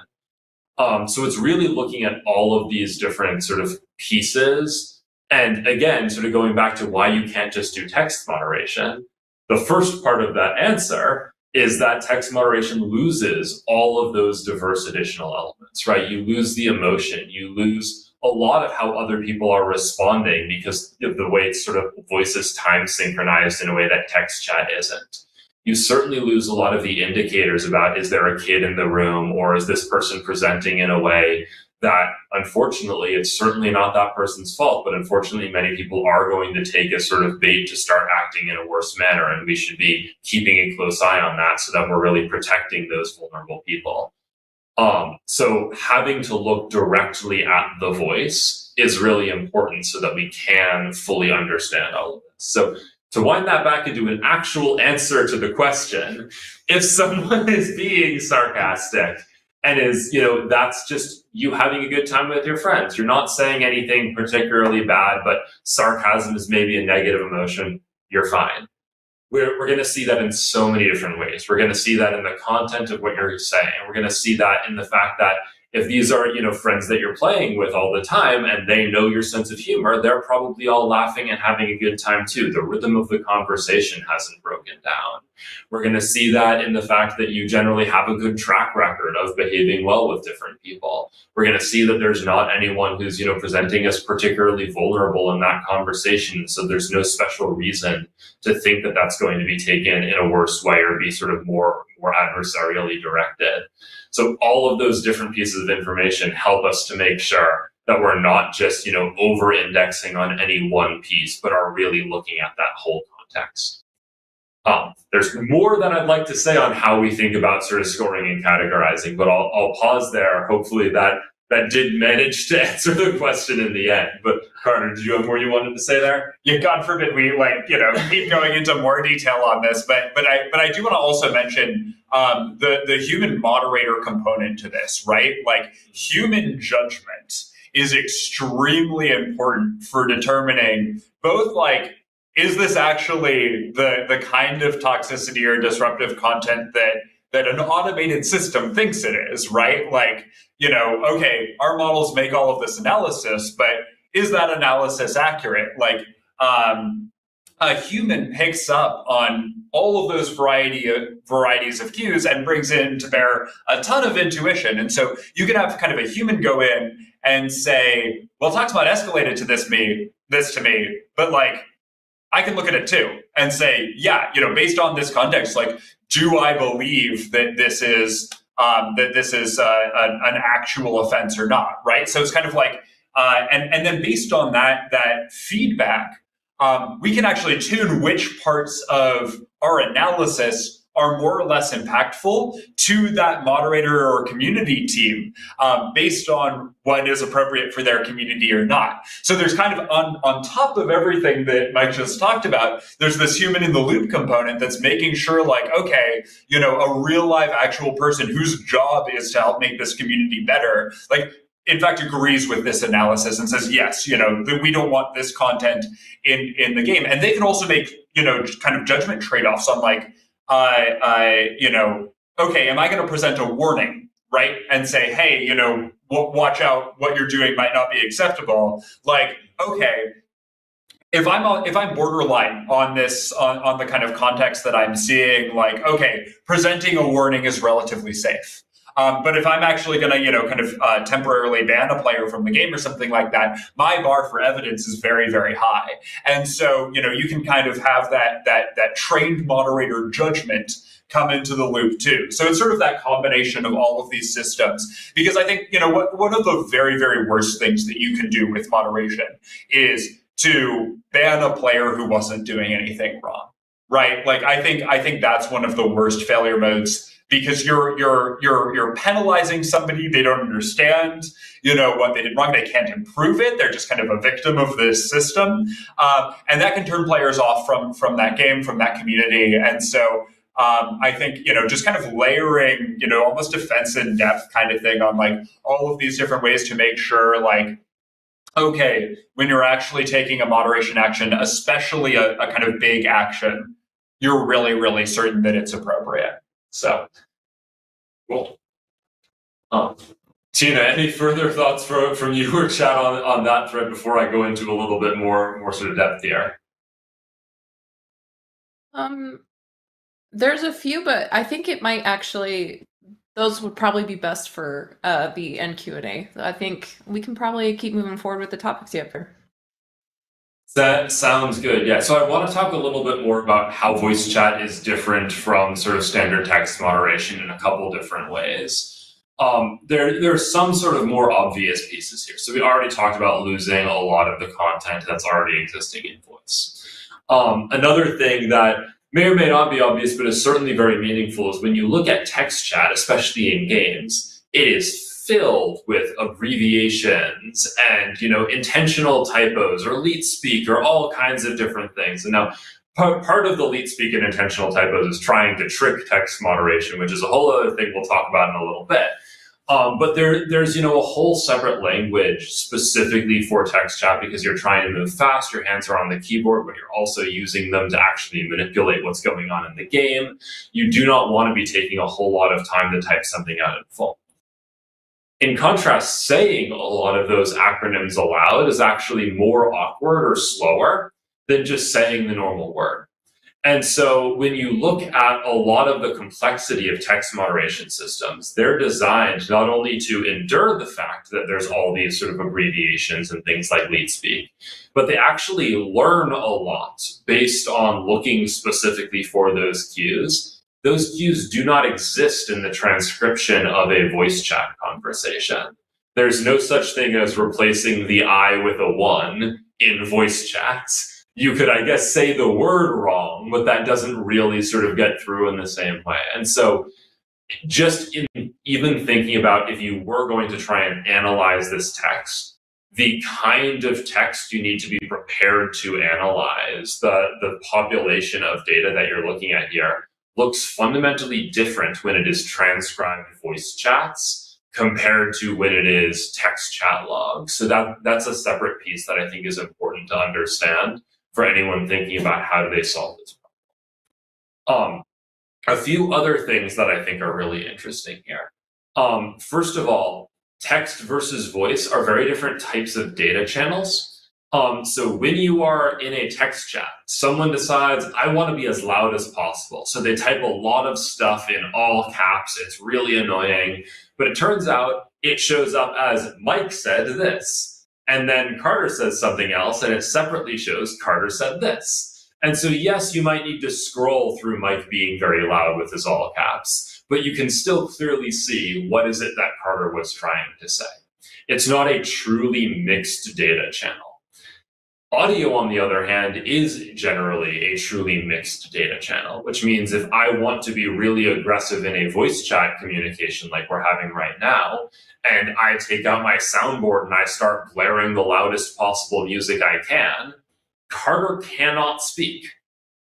So it's really looking at all of these different sort of pieces. And again, sort of going back to why you can't just do text moderation, the first part of that answer is that text moderation loses all of those diverse additional elements, right? You lose the emotion, you lose a lot of how other people are responding because of the way it's sort of voices time synchronized in a way that text chat isn't. You certainly lose a lot of the indicators about, is there a kid in the room, or is this person presenting in a way that, unfortunately, it's certainly not that person's fault, but unfortunately many people are going to take a sort of bait to start acting in a worse manner, and we should be keeping a close eye on that so that we're really protecting those vulnerable people. So having to look directly at the voice is really important so that we can fully understand all of this. So to wind that back into an actual answer to the question, if someone is being sarcastic, and is, you know, that's just you having a good time with your friends. You're not saying anything particularly bad, but sarcasm is maybe a negative emotion. You're fine. We're going to see that in so many different ways. We're going to see that in the content of what you're saying. We're going to see that in the fact that if these are, you know, friends that you're playing with all the time and they know your sense of humor, they're probably all laughing and having a good time too. The rhythm of the conversation hasn't broken down. We're going to see that in the fact that you generally have a good track record of behaving well with different people. We're going to see that there's not anyone who's, you know, presenting as particularly vulnerable in that conversation. So there's no special reason to think that that's going to be taken in a worse way or be sort of more adversarially directed. So all of those different pieces of information help us to make sure that we're not just, you know, over-indexing on any one piece, but are really looking at that whole context. There's more that I'd like to say on how we think about sort of scoring and categorizing, but I'll pause there. Hopefully that did manage to answer the question in the end. But Carter, did you have more you wanted to say there? Yeah, God forbid we keep going into more detail on this, but I do want to also mention the human moderator component to this, right? Like, human judgment is extremely important for determining both, like, is this actually the kind of toxicity or disruptive content that an automated system thinks it is, right? Like, you know, okay, our models make all of this analysis, but is that analysis accurate? Like, a human picks up on all of those varieties of cues and brings in to bear a ton of intuition. And so you can have kind of a human go in and say, well, ToxMod escalated to this to me, but like, I can look at it too and say, yeah, you know, based on this context, like, do I believe that this is an actual offense or not, right? So it's kind of like, and then based on that feedback, we can actually tune which parts of our analysis are more or less impactful to that moderator or community team based on what is appropriate for their community or not. So there's kind of on top of everything that Mike just talked about, there's this human in the loop component that's making sure, like, okay, you know, a real live actual person whose job is to help make this community better, like, in fact, agrees with this analysis and says, yes, you know, that we don't want this content in the game. And they can also make, you know, kind of judgment trade-offs on, like, okay, am I going to present a warning, right? And say, hey, you know, watch out, what you're doing might not be acceptable. Like, okay, if I'm borderline on this, on the kind of context that I'm seeing, like, okay, presenting a warning is relatively safe. But if I'm actually going to, you know, kind of temporarily ban a player from the game or something like that, my bar for evidence is very, very high. And so, you know, you can kind of have that trained moderator judgment come into the loop too. So it's sort of that combination of all of these systems, because I think, you know, one of the very, very worst things that you can do with moderation is to ban a player who wasn't doing anything wrong, right? Like, I think that's one of the worst failure modes, because you're penalizing somebody. They don't understand, you know, what they did wrong. They can't improve it. They're just kind of a victim of this system, and that can turn players off from that game, from that community. And so I think, you know, just kind of layering, you know, almost defense in depth kind of thing on, like, all of these different ways to make sure, like, okay, when you're actually taking a moderation action, especially a kind of big action, you're really, really certain that it's appropriate. So, cool. Tina, any further thoughts from you or chat on that thread before I go into a little bit more sort of depth here? There's a few, but I think it might actually, those would probably be best for the end Q&A. I think we can probably keep moving forward with the topics you have here. That sounds good. Yeah. So I want to talk a little bit more about how voice chat is different from sort of standard text moderation in a couple different ways. There are some sort of more obvious pieces here. So we already talked about losing a lot of the content that's already existing in voice. Another thing that may or may not be obvious, but is certainly very meaningful, is when you look at text chat, especially in games, it is filled with abbreviations and, you know, intentional typos or leet speak or all kinds of different things. And now part of the leet speak and intentional typos is trying to trick text moderation, which is a whole other thing we'll talk about in a little bit. But there's, you know, a whole separate language specifically for text chat, because you're trying to move fast, your hands are on the keyboard, but you're also using them to actually manipulate what's going on in the game. You do not want to be taking a whole lot of time to type something out in full. In contrast, saying a lot of those acronyms aloud is actually more awkward or slower than just saying the normal word. And so when you look at a lot of the complexity of text moderation systems, they're designed not only to endure the fact that there's all these sort of abbreviations and things like lead speak, but they actually learn a lot based on looking specifically for those cues. Those cues do not exist in the transcription of a voice chat conversation. There's no such thing as replacing the I with a one in voice chats. You could, I guess, say the word wrong, but that doesn't really sort of get through in the same way. And so just in even thinking about if you were going to try and analyze this text, the kind of text you need to be prepared to analyze, the population of data that you're looking at here looks fundamentally different when it is transcribed voice chats compared to when it is text chat logs. So that's a separate piece that I think is important to understand for anyone thinking about how do they solve this problem. A few other things that I think are really interesting here. First of all, text versus voice are very different types of data channels. So when you are in a text chat, someone decides, I want to be as loud as possible. So they type a lot of stuff in all caps. It's really annoying. But it turns out it shows up as Mike said this. And then Carter says something else, and it separately shows Carter said this. And so, yes, you might need to scroll through Mike being very loud with his all caps, but you can still clearly see what is it that Carter was trying to say. It's not a truly mixed data channel. Audio, on the other hand, is generally a truly mixed data channel, which means if I want to be really aggressive in a voice chat communication like we're having right now, and I take out my soundboard and I start blaring the loudest possible music I can, Carter cannot speak.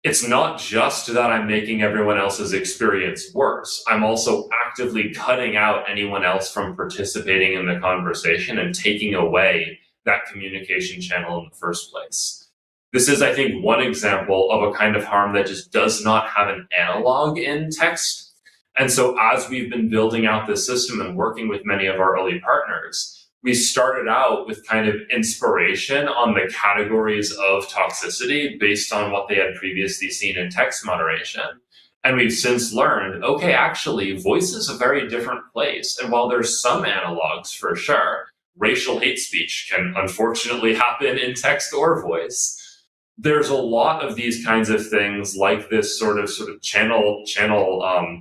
It's not just that I'm making everyone else's experience worse. I'm also actively cutting out anyone else from participating in the conversation and taking away that communication channel in the first place. This is, I think, one example of a kind of harm that just does not have an analog in text. And so as we've been building out this system and working with many of our early partners, we started out with kind of inspiration on the categories of toxicity based on what they had previously seen in text moderation. And we've since learned, okay, actually, voice is a very different place. And while there's some analogs for sure, racial hate speech can unfortunately happen in text or voice. There's a lot of these kinds of things like this sort of channel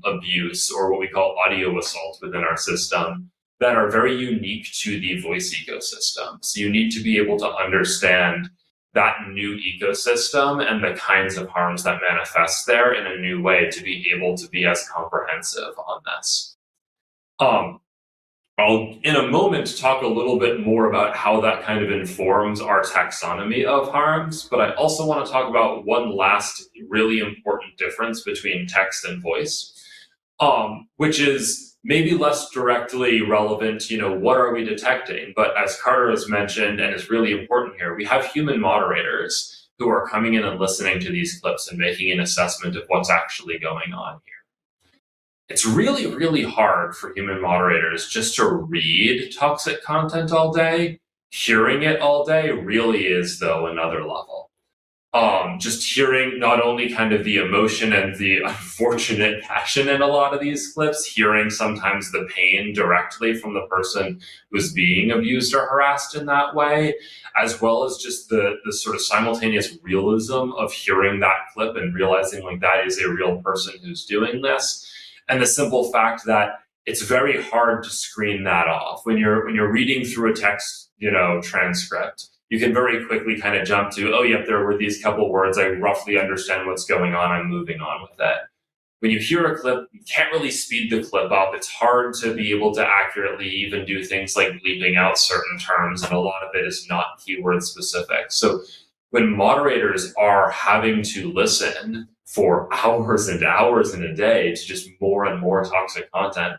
abuse or what we call audio assault within our system that are very unique to the voice ecosystem. So you need to be able to understand that new ecosystem and the kinds of harms that manifest there in a new way to be able to be as comprehensive on this. I'll, in a moment, talk a little bit more about how that kind of informs our taxonomy of harms, but I also want to talk about one last really important difference between text and voice, which is maybe less directly relevant, you know, what are we detecting? But as Carter has mentioned, and is really important here, we have human moderators who are coming in and listening to these clips and making an assessment of what's actually going on here. It's really, really hard for human moderators just to read toxic content all day. Hearing it all day really is, though, another level. Just hearing not only kind of the emotion and the unfortunate passion in a lot of these clips, hearing sometimes the pain directly from the person who's being abused or harassed in that way, as well as just the sort of simultaneous realism of hearing that clip and realizing like that is a real person who's doing this. And the simple fact that it's very hard to screen that off. When you're reading through a text, you know, transcript, you can very quickly kind of jump to, oh, yep, there were these couple words. I roughly understand what's going on. I'm moving on with that. When you hear a clip, you can't really speed the clip up. It's hard to be able to accurately even do things like bleeping out certain terms. And a lot of it is not keyword specific. So when moderators are having to listen for hours and hours in a day to just more and more toxic content,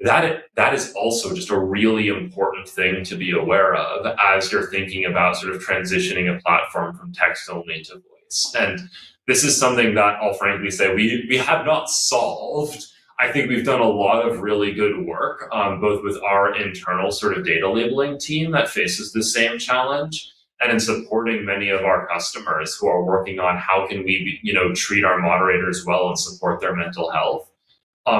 that is also just a really important thing to be aware of as you're thinking about sort of transitioning a platform from text only to voice. And this is something that I'll frankly say we have not solved. I think we've done a lot of really good work, both with our internal sort of data labeling team that faces the same challenge, and in supporting many of our customers who are working on how can we, treat our moderators well and support their mental health.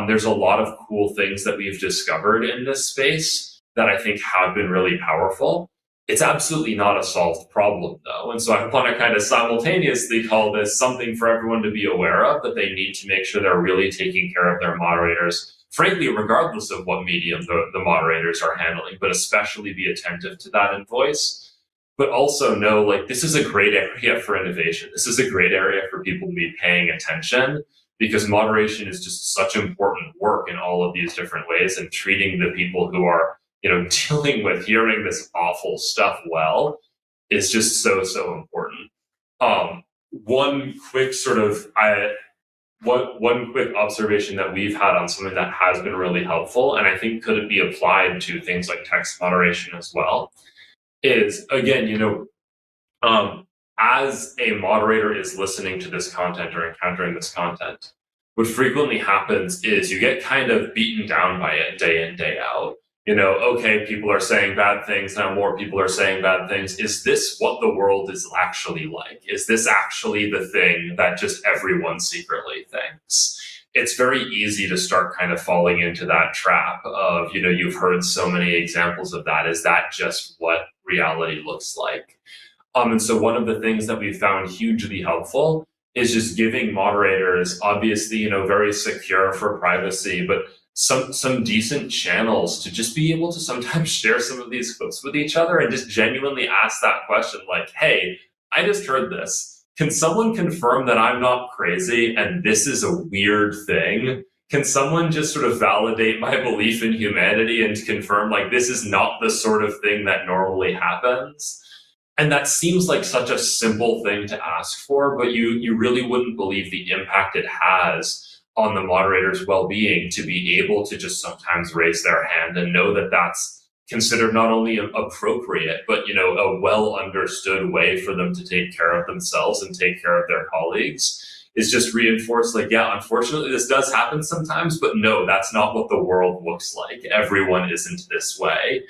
There's a lot of cool things that we've discovered in this space that I think have been really powerful. It's absolutely not a solved problem, though. And so I want to kind of simultaneously call this something for everyone to be aware of, that they need to make sure they're really taking care of their moderators, frankly, regardless of what medium the moderators are handling, but especially be attentive to that in voice. But also know, like, this is a great area for innovation. This is a great area for people to be paying attention, because moderation is just such important work in all of these different ways, and treating the people who are dealing with hearing this awful stuff well is just so important. One quick observation that we've had on something that has been really helpful, and I think could be applied to things like text moderation as well, is, again, as a moderator is listening to this content or encountering this content, what frequently happens is you get kind of beaten down by it day in, day out. Okay, people are saying bad things, now more people are saying bad things. Is this what the world is actually like? Is this actually the thing that just everyone secretly thinks? It's very easy to start kind of falling into that trap of, you've heard so many examples of that. Is that just what reality looks like? And so one of the things that we found hugely helpful is just giving moderators, obviously, very secure for privacy, but some decent channels to just be able to sometimes share some of these clips with each other and just genuinely ask that question, like, hey, I just heard this. Can someone confirm that I'm not crazy and this is a weird thing? Can someone just sort of validate my belief in humanity and confirm, like, this is not the sort of thing that normally happens? And that seems like such a simple thing to ask for, but you really wouldn't believe the impact it has on the moderator's well-being to be able to just sometimes raise their hand and know that that's considered not only appropriate, but a well-understood way for them to take care of themselves and take care of their colleagues, is just reinforced, like, yeah, unfortunately, this does happen sometimes, but no, that's not what the world looks like. Everyone isn't this way.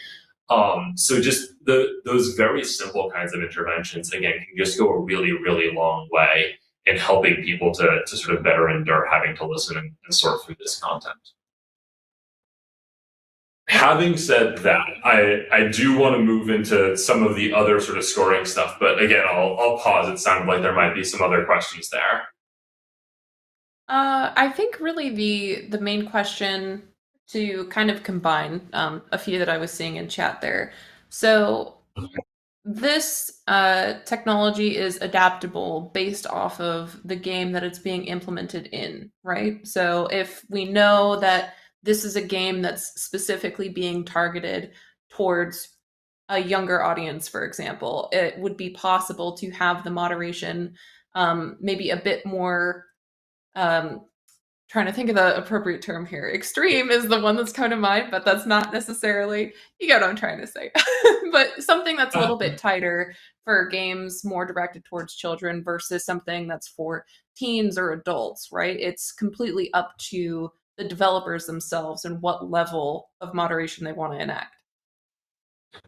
So just those very simple kinds of interventions, again, can just go a really, really long way in helping people to sort of better endure having to listen and sort through this content. Having said that, I do want to move into some of the other sort of scoring stuff, but again, I'll pause. It sounded like there might be some other questions there. I think really the main question, to kind of combine a few that I was seeing in chat there. So this technology is adaptable based off of the game that it's being implemented in, right? So if we know that this is a game that's specifically being targeted towards a younger audience, for example, it would be possible to have the moderation maybe a bit more, trying to think of the appropriate term here. Extreme is the one that's come to mind, but that's not necessarily, you get what I'm trying to say, but something that's a little bit tighter for games more directed towards children versus something that's for teens or adults, right? It's completely up to the developers themselves and what level of moderation they want to enact.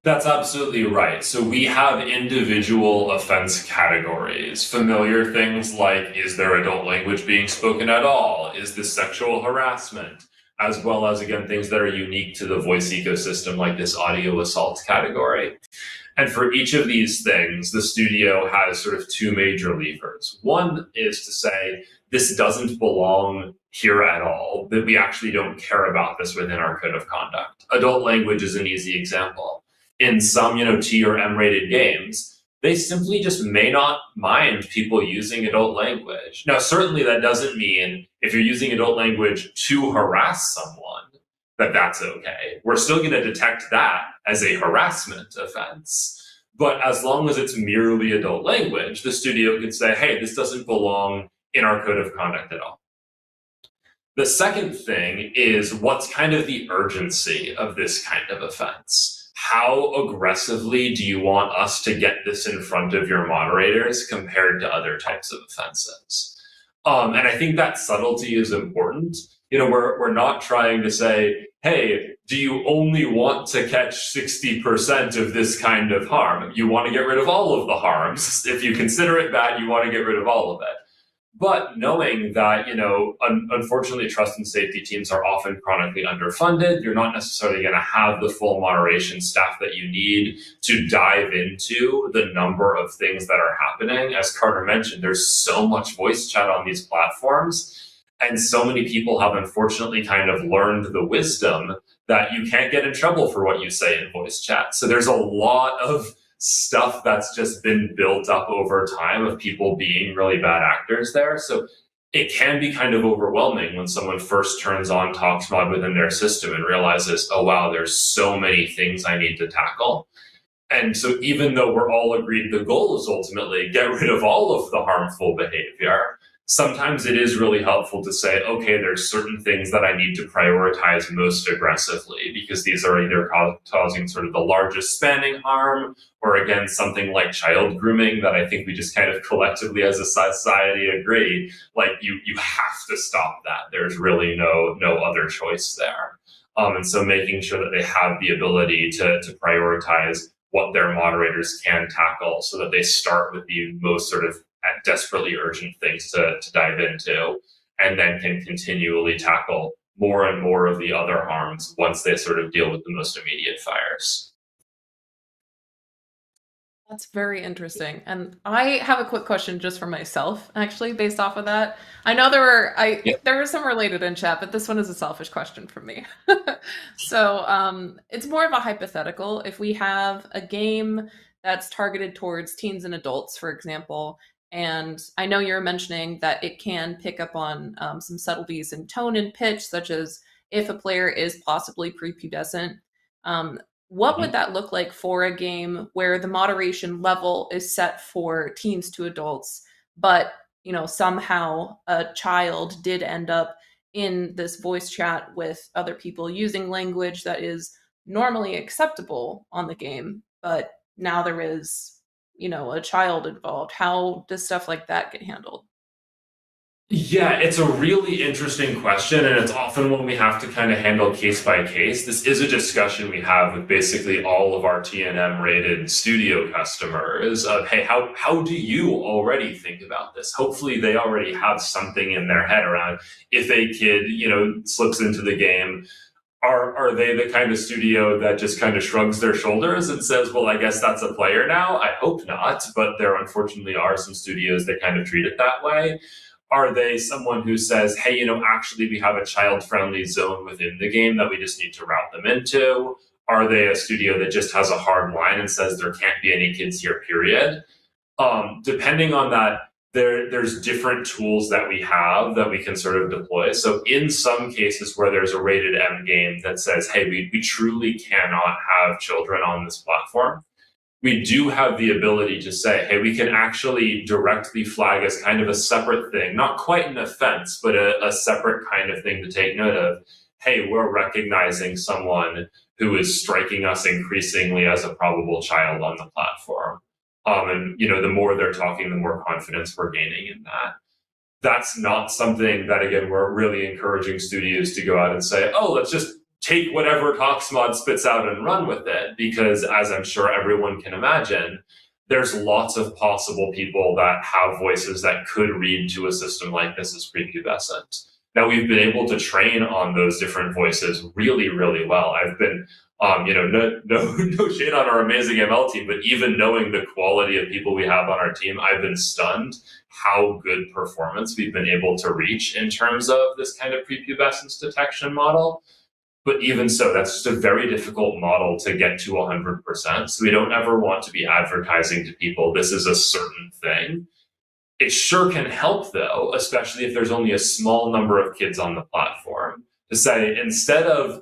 That's absolutely right. So we have individual offense categories, familiar things like, is there adult language being spoken at all? Is this sexual harassment? As well as, again, things that are unique to the voice ecosystem, like this audio assault category. And for each of these things, the studio has sort of two major levers. One is to say, this doesn't belong here at all, that we actually don't care about this within our code of conduct. Adult language is an easy example. In some T or M-rated games, they simply just may not mind people using adult language. Now, certainly that doesn't mean if you're using adult language to harass someone, that that's okay. We're still going to detect that as a harassment offense. But as long as it's merely adult language, the studio can say, hey, this doesn't belong in our code of conduct at all. The second thing is, what's kind of the urgency of this kind of offense? How aggressively do you want us to get this in front of your moderators compared to other types of offenses? And I think that subtlety is important. you know, we're not trying to say, hey, do you only want to catch 60% of this kind of harm? You want to get rid of all of the harms. If you consider it bad, you want to get rid of all of it. But knowing that, you know, unfortunately, trust and safety teams are often chronically underfunded. You're not necessarily going to have the full moderation staff that you need to dive into the number of things that are happening. As Carter mentioned, there's so much voice chat on these platforms. And so many people have unfortunately kind of learned the wisdom that you can't get in trouble for what you say in voice chat. So there's a lot of stuff that's just been built up over time of people being really bad actors there. So it can be kind of overwhelming when someone first turns on ToxMod within their system and realizes, oh, wow, there's so many things I need to tackle. And so even though we're all agreed the goal is ultimately get rid of all of the harmful behavior, sometimes it is really helpful to say, okay, there's certain things that I need to prioritize most aggressively because these are either causing sort of the largest spanning harm or, again, something like child grooming that I think we just kind of collectively as a society agree, like you have to stop that. There's really no other choice there. And so making sure that they have the ability to prioritize what their moderators can tackle so that they start with the most sort of desperately urgent things to dive into, and then can continually tackle more and more of the other harms once they sort of deal with the most immediate fires. That's very interesting. And I have a quick question just for myself, actually, based off of that. I know there were some related in chat, but this one is a selfish question for me. So it's more of a hypothetical. If we have a game that's targeted towards teens and adults, for example, and I know you're mentioning that it can pick up on some subtleties in tone and pitch, such as if a player is possibly prepubescent. What would that look like for a game where the moderation level is set for teens to adults, but you know somehow a child did end up in this voice chat with other people using language that is normally acceptable on the game, but now there is, you know, a child involved? How does stuff like that get handled? Yeah, it's a really interesting question. And it's often one we have to kind of handle case by case. This is a discussion we have with basically all of our TNM rated studio customers of, hey, how do you already think about this? Hopefully they already have something in their head around if a kid, you know, slips into the game. Are they the kind of studio that just kind of shrugs their shoulders and says, well, I guess that's a player now? I hope not, but there unfortunately are some studios that kind of treat it that way. Are they someone who says, hey, you know, actually we have a child-friendly zone within the game that we just need to route them into? Are they a studio that just has a hard line and says there can't be any kids here, period? Depending on that, there's different tools that we have that we can sort of deploy. So in some cases where there's a rated M game that says, hey, we truly cannot have children on this platform, we do have the ability to say, hey, we can actually directly flag as kind of a separate thing, not quite an offense, but a separate kind of thing to take note of. Hey, we're recognizing someone who is striking us increasingly as a probable child on the platform. And, you know, the more they're talking, the more confidence we're gaining in that. That's not something that, again, we're really encouraging studios to go out and say, oh, let's just take whatever ToxMod spits out and run with it. Because as I'm sure everyone can imagine, there's lots of possible people that have voices that could read to a system like this as prepubescent. Now, we've been able to train on those different voices really, really well. I've been... you know, no shade on our amazing ML team, but even knowing the quality of people we have on our team, I've been stunned how good performance we've been able to reach in terms of this kind of prepubescence detection model. But even so, that's just a very difficult model to get to 100%. So we don't ever want to be advertising to people this is a certain thing. It sure can help, though, especially if there's only a small number of kids on the platform, to say instead of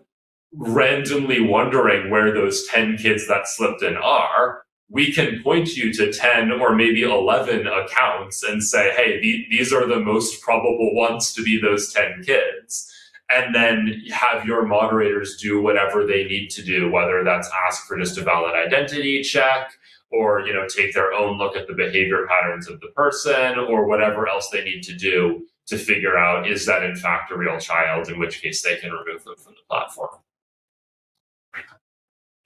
randomly wondering where those 10 kids that slipped in are, we can point you to 10 or maybe 11 accounts and say, hey, these are the most probable ones to be those 10 kids. And then have your moderators do whatever they need to do, whether that's ask for just a valid identity check or, you know, take their own look at the behavior patterns of the person or whatever else they need to do to figure out, is that in fact a real child, in which case they can remove them from the platform.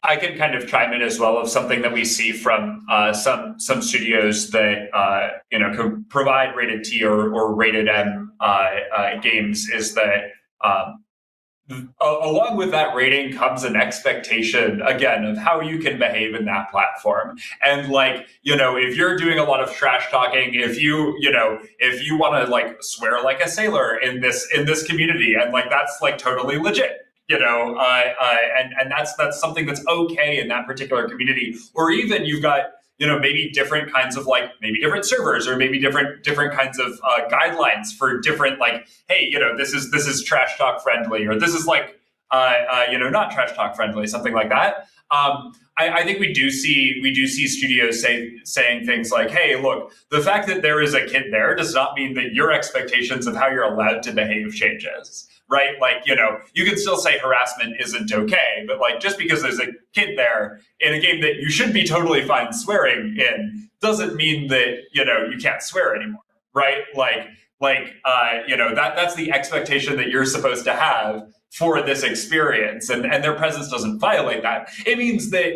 I can kind of chime in as well of something that we see from some studios that can provide rated T or rated M games, is that along with that rating comes an expectation, again, of how you can behave in that platform. And if you're doing a lot of trash talking, if you want to swear like a sailor in this community, and that's totally legit. And that's something that's okay in that particular community. Or even you've got, maybe different kinds of maybe different servers, or maybe different kinds of guidelines for different, hey, this is trash talk friendly, or this is not trash talk friendly, something like that. I think we do see studios saying things like, hey, look, the fact that there is a kid there does not mean that your expectations of how you're allowed to behave changes. Right? You can still say harassment isn't okay, but just because there's a kid there in a game that you should be totally fine swearing in doesn't mean that, you can't swear anymore. Right? That's the expectation that you're supposed to have for this experience, and their presence doesn't violate that. It means that,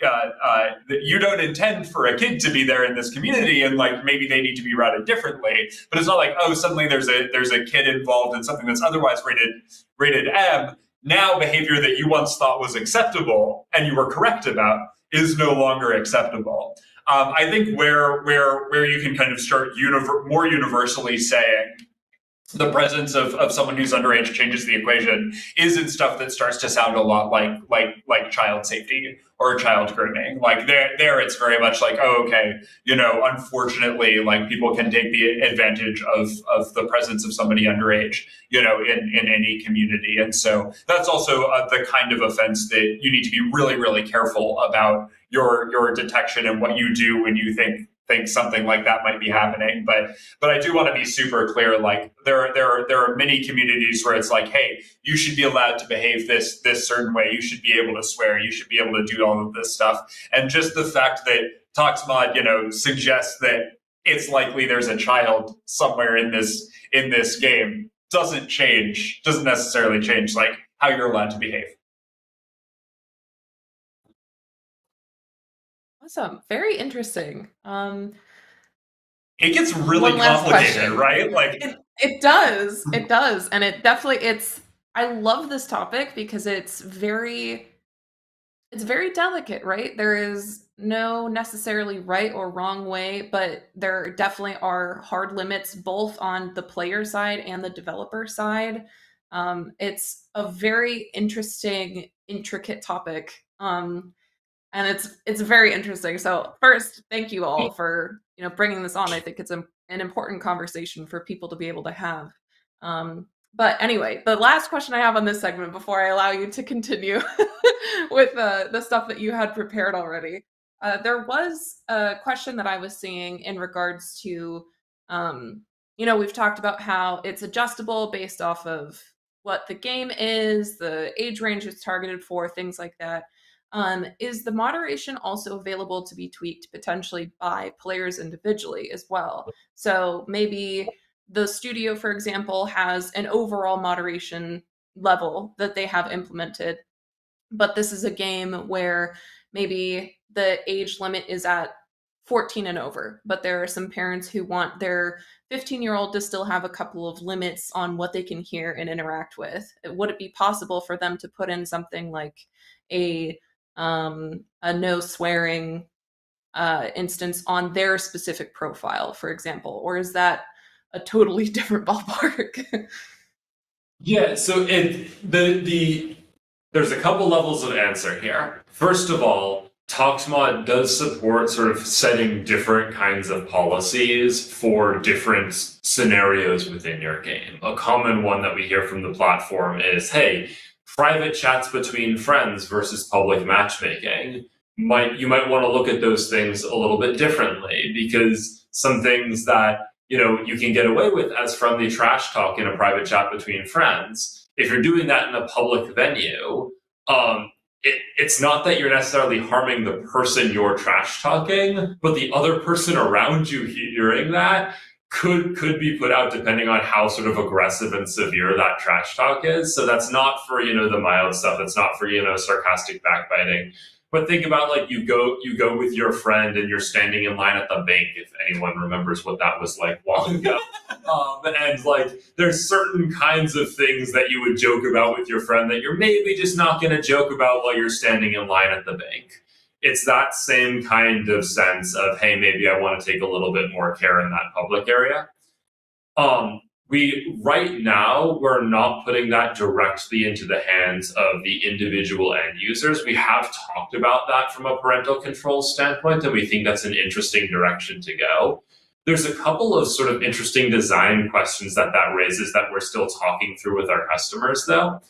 that you don't intend for a kid to be there in this community, and maybe they need to be routed differently. But it's not suddenly there's a kid involved in something that's otherwise rated M. Now behavior that you once thought was acceptable and you were correct about is no longer acceptable. I think where you can kind of start more universally saying the presence of someone who's underage changes the equation is in stuff that starts to sound a lot like child safety or child grooming. There it's very much oh, okay, unfortunately, people can take the advantage of the presence of somebody underage, in any community. And so that's also the kind of offense that you need to be really, really careful about your detection and what you do when you think something like that might be happening. But I do want to be super clear, there are many communities where it's hey, you should be allowed to behave this certain way, you should be able to swear, you should be able to do all of this stuff. And just the fact that ToxMod, suggests that it's likely there's a child somewhere in this game doesn't necessarily change how you're allowed to behave. Awesome. Very interesting. It gets really complicated, right? It does. And it definitely, I love this topic because it's very delicate, right? There is no necessarily right or wrong way, but there definitely are hard limits, both on the player side and the developer side. It's a very interesting, intricate topic. And it's very interesting. So first, thank you all for bringing this on. I think it's an important conversation for people to be able to have. But anyway, the last question I have on this segment before I allow you to continue with the stuff that you had prepared already. There was a question that I was seeing in regards to, we've talked about how it's adjustable based off of what the game is, the age range it's targeted for, things like that. Is the moderation also available to be tweaked potentially by players individually as well? So maybe the studio, for example, has an overall moderation level that they have implemented, but this is a game where maybe the age limit is at 14 and over, but there are some parents who want their 15-year-old to still have a couple of limits on what they can hear and interact with. Would it be possible for them to put in something like a no swearing instance on their specific profile, for example, or is that a totally different ballpark? Yeah, so there's a couple levels of answer here. First of all, ToxMod does support sort of setting different kinds of policies for different scenarios within your game. A common one that we hear from the platform is, hey, private chats between friends versus public matchmaking. You might want to look at those things a little bit differently, because some things that you can get away with as friendly trash talk in a private chat between friends, if you're doing that in a public venue, it's not that you're necessarily harming the person you're trash talking, but the other person around you hearing that could be put out depending on how sort of aggressive and severe that trash talk is. So that's not for, the mild stuff. It's not for, sarcastic backbiting. But think about, like, you go with your friend and you're standing in line at the bank, if anyone remembers what that was like long ago. And like, there's certain kinds of things that you would joke about with your friend that you're maybe just not going to joke about while you're standing in line at the bank. It's that same kind of sense of, hey, maybe I want to take a little bit more care in that public area. Right now, we're not putting that directly into the hands of the individual end users. We have talked about that from a parental control standpoint, and we think that's an interesting direction to go. There's a couple of sort of interesting design questions that raises that we're still talking through with our customers, though.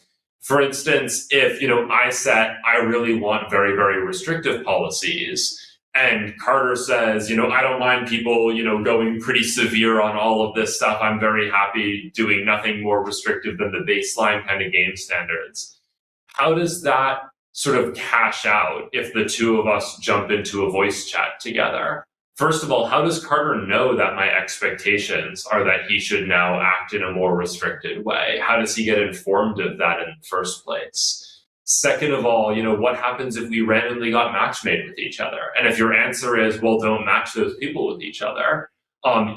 For instance, if I said, I really want very, very restrictive policies, and Carter says, I don't mind people, going pretty severe on all of this stuff. I'm very happy doing nothing more restrictive than the baseline kind of game standards. How does that sort of cash out if the two of us jump into a voice chat together? First of all, how does Carter know that my expectations are that he should now act in a more restricted way? How does he get informed of that in the first place? Second of all, what happens if we randomly got matchmade with each other? And if your answer is, well, don't match those people with each other,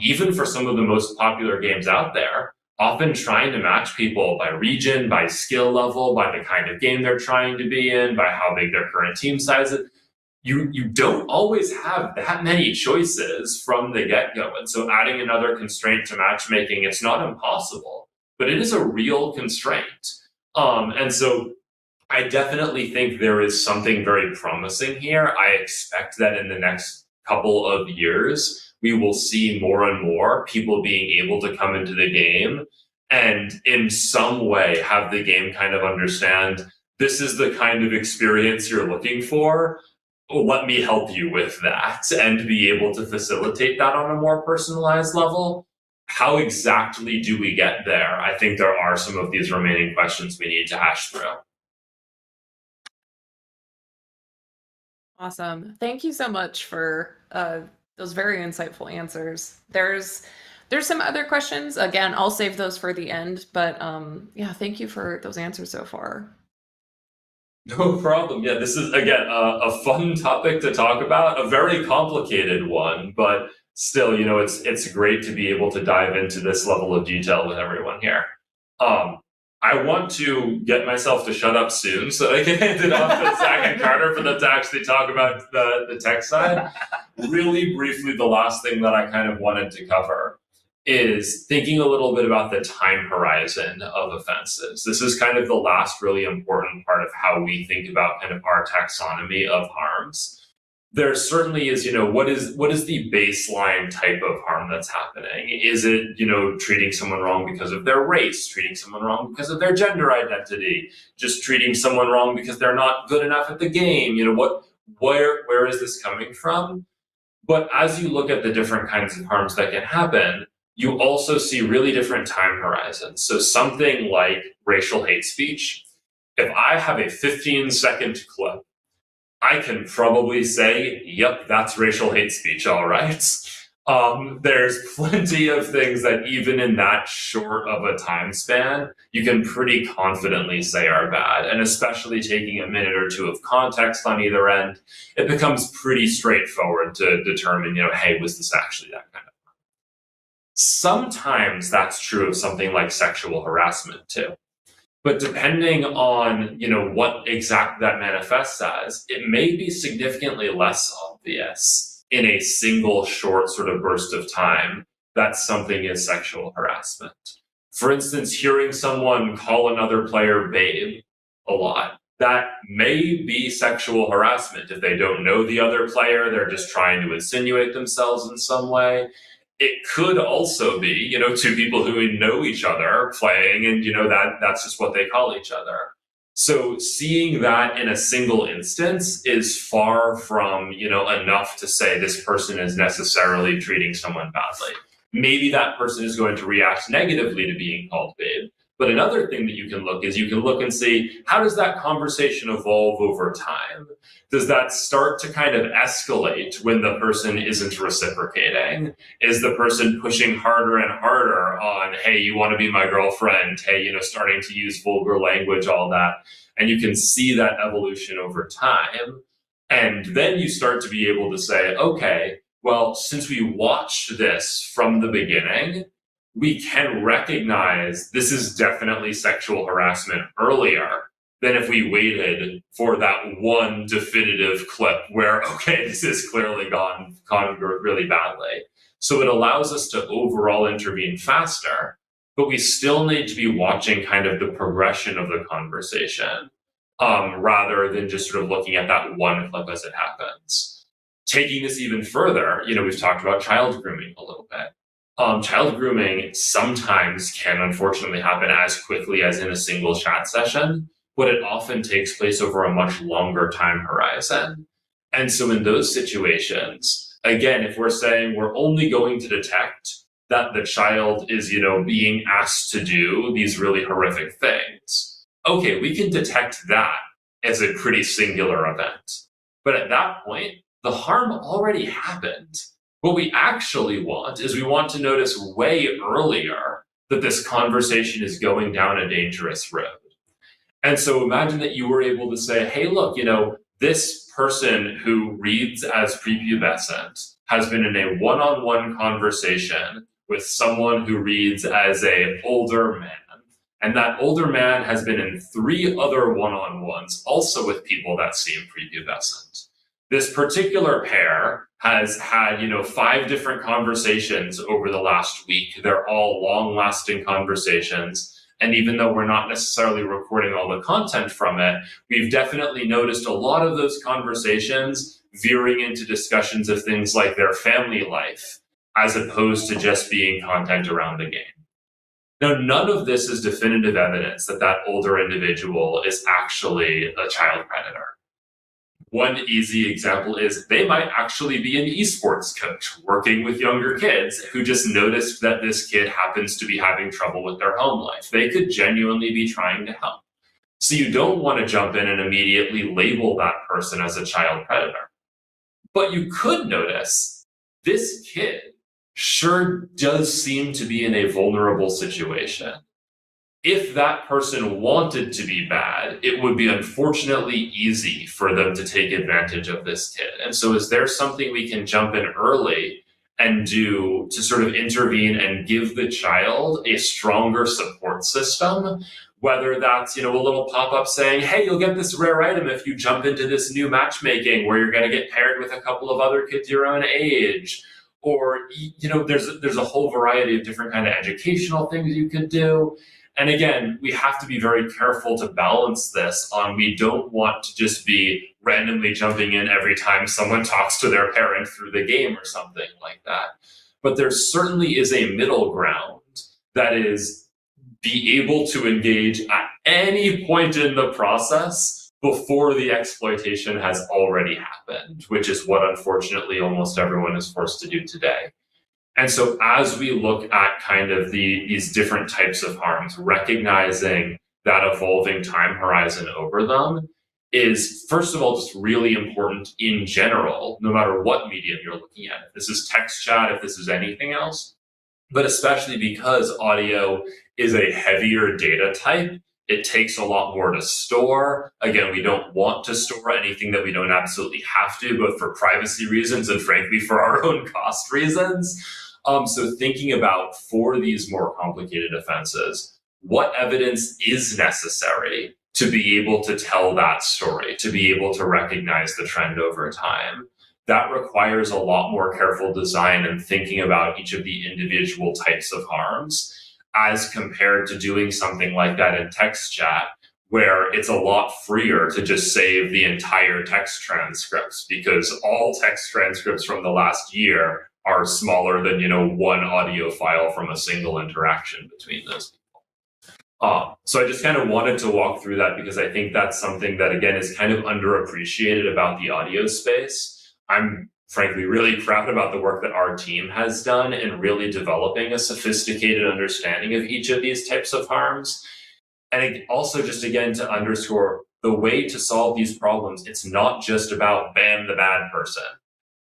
even for some of the most popular games out there, often trying to match people by region, by skill level, by the kind of game they're trying to be in, by how big their current team size is, you don't always have that many choices from the get-go. And so adding another constraint to matchmaking, it's not impossible, but it is a real constraint. And so I definitely think there is something very promising here. I expect that in the next couple of years, we will see more and more people being able to come into the game and in some way have the game kind of understand, this is the kind of experience you're looking for. Let me help you with that, and be able to facilitate that on a more personalized level. How exactly do we get there? I think there are some of these remaining questions we need to hash through. Awesome. Thank you so much for those very insightful answers. There's some other questions. Again, I'll save those for the end, but yeah, thank you for those answers so far. No problem. Yeah, this is, again, a fun topic to talk about, a very complicated one, but still, it's great to be able to dive into this level of detail with everyone here. I want to get myself to shut up soon so I can hand it off to Zach and Carter for them to actually talk about the tech side. Really briefly, the last thing that I kind of wanted to cover is thinking a little bit about the time horizon of offenses. This is kind of the last really important part of how we think about kind of our taxonomy of harms. There certainly is, what is the baseline type of harm that's happening? Is it, treating someone wrong because of their race, treating someone wrong because of their gender identity, just treating someone wrong because they're not good enough at the game? Where is this coming from? But as you look at the different kinds of harms that can happen, you also see really different time horizons. So something like racial hate speech, if I have a 15-second clip, I can probably say, yep, that's racial hate speech, all right. There's plenty of things that even in that short of a time span, you can pretty confidently say are bad. And especially taking a minute or two of context on either end, it becomes pretty straightforward to determine, hey, was this actually that kind of harm? Sometimes that's true of something like sexual harassment too. But depending on what exactly that manifests as, it may be significantly less obvious in a single short sort of burst of time that something is sexual harassment. For instance, hearing someone call another player babe a lot, that may be sexual harassment. If they don't know the other player, they're just trying to insinuate themselves in some way. It could also be, two people who know each other playing and, that's just what they call each other. So seeing that in a single instance is far from, enough to say this person is necessarily treating someone badly. Maybe that person is going to react negatively to being called babe, But another thing that you can look is you can look and see, how does that conversation evolve over time? Does that start to kind of escalate when the person isn't reciprocating? Is the person pushing harder and harder on, hey, you want to be my girlfriend? Hey, you know, starting to use vulgar language, all that. And you can see that evolution over time. And then you start to be able to say, okay, well, since we watched this from the beginning, we can recognize this is definitely sexual harassment earlier than if we waited for that one definitive clip where, okay, this has clearly gone really badly. So it allows us to overall intervene faster, but we still need to be watching kind of the progression of the conversation rather than just sort of looking at that one clip as it happens. Taking this even further, you know, we've talked about child grooming a little bit. Child grooming sometimes can unfortunately happen as quickly as in a single chat session, but it often takes place over a much longer time horizon. And so in those situations, again, if we're saying we're only going to detect that the child is, you know, being asked to do these really horrific things, okay, we can detect that as a pretty singular event. But at that point, the harm already happened. What we actually want is we want to notice way earlier that this conversation is going down a dangerous road. And so imagine that you were able to say, hey, look, you know, this person who reads as prepubescent has been in a one-on-one conversation with someone who reads as an older man. And that older man has been in 3 other one-on-ones also with people that seem prepubescent. This particular pair has had, you know, 5 different conversations over the last week. They're all long-lasting conversations. And even though we're not necessarily recording all the content from it, we've definitely noticed a lot of those conversations veering into discussions of things like their family life, as opposed to just being content around the game. Now, none of this is definitive evidence that that older individual is actually a child predator. One easy example is they might actually be an esports coach working with younger kids who just noticed that this kid happens to be having trouble with their home life. They could genuinely be trying to help. So you don't want to jump in and immediately label that person as a child predator. But you could notice this kid sure does seem to be in a vulnerable situation. If that person wanted to be bad, it would be unfortunately easy for them to take advantage of this kid. And so is there something we can jump in early and do to sort of intervene and give the child a stronger support system? Whether that's, you know, a little pop-up saying, hey, you'll get this rare item if you jump into this new matchmaking where you're going to get paired with a couple of other kids your own age. Or, you know, there's a whole variety of different kind of educational things you could do. And again, we have to be very careful to balance this on, we don't want to just be randomly jumping in every time someone talks to their parent through the game or something like that. But there certainly is a middle ground that is be able to engage at any point in the process before the exploitation has already happened, which is what unfortunately almost everyone is forced to do today. And so as we look at kind of these different types of harms, recognizing that evolving time horizon over them is, first of all, just really important in general, no matter what medium you're looking at. If this is text chat, if this is anything else, but especially because audio is a heavier data type, it takes a lot more to store. Again, we don't want to store anything that we don't absolutely have to, both for privacy reasons and frankly for our own cost reasons. So thinking about, for these more complicated offenses, what evidence is necessary to be able to tell that story, to be able to recognize the trend over time? That requires a lot more careful design and thinking about each of the individual types of harms, as compared to doing something like that in text chat, where it's a lot freer to just save the entire text transcripts, because all text transcripts from the last year are smaller than, you know, one audio file from a single interaction between those people. So I just kind of wanted to walk through that, because I think that's something that, again, is kind of underappreciated about the audio space. I'm frankly, really proud about the work that our team has done in really developing a sophisticated understanding of each of these types of harms. And also just again to underscore the way to solve these problems, it's not just about ban the bad person.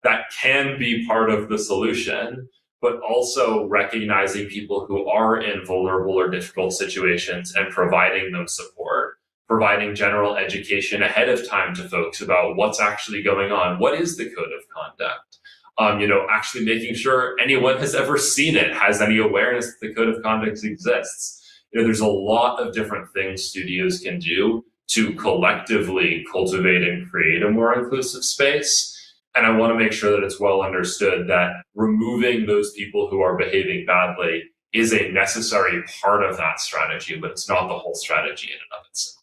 That can be part of the solution, but also recognizing people who are in vulnerable or difficult situations and providing them support, providing general education ahead of time to folks about what's actually going on. What is the code of conduct? Actually making sure anyone has ever seen it has any awareness that the code of conduct exists. There's a lot of different things studios can do to collectively cultivate and create a more inclusive space. And I want to make sure that it's well understood that removing those people who are behaving badly is a necessary part of that strategy, but it's not the whole strategy in and of itself.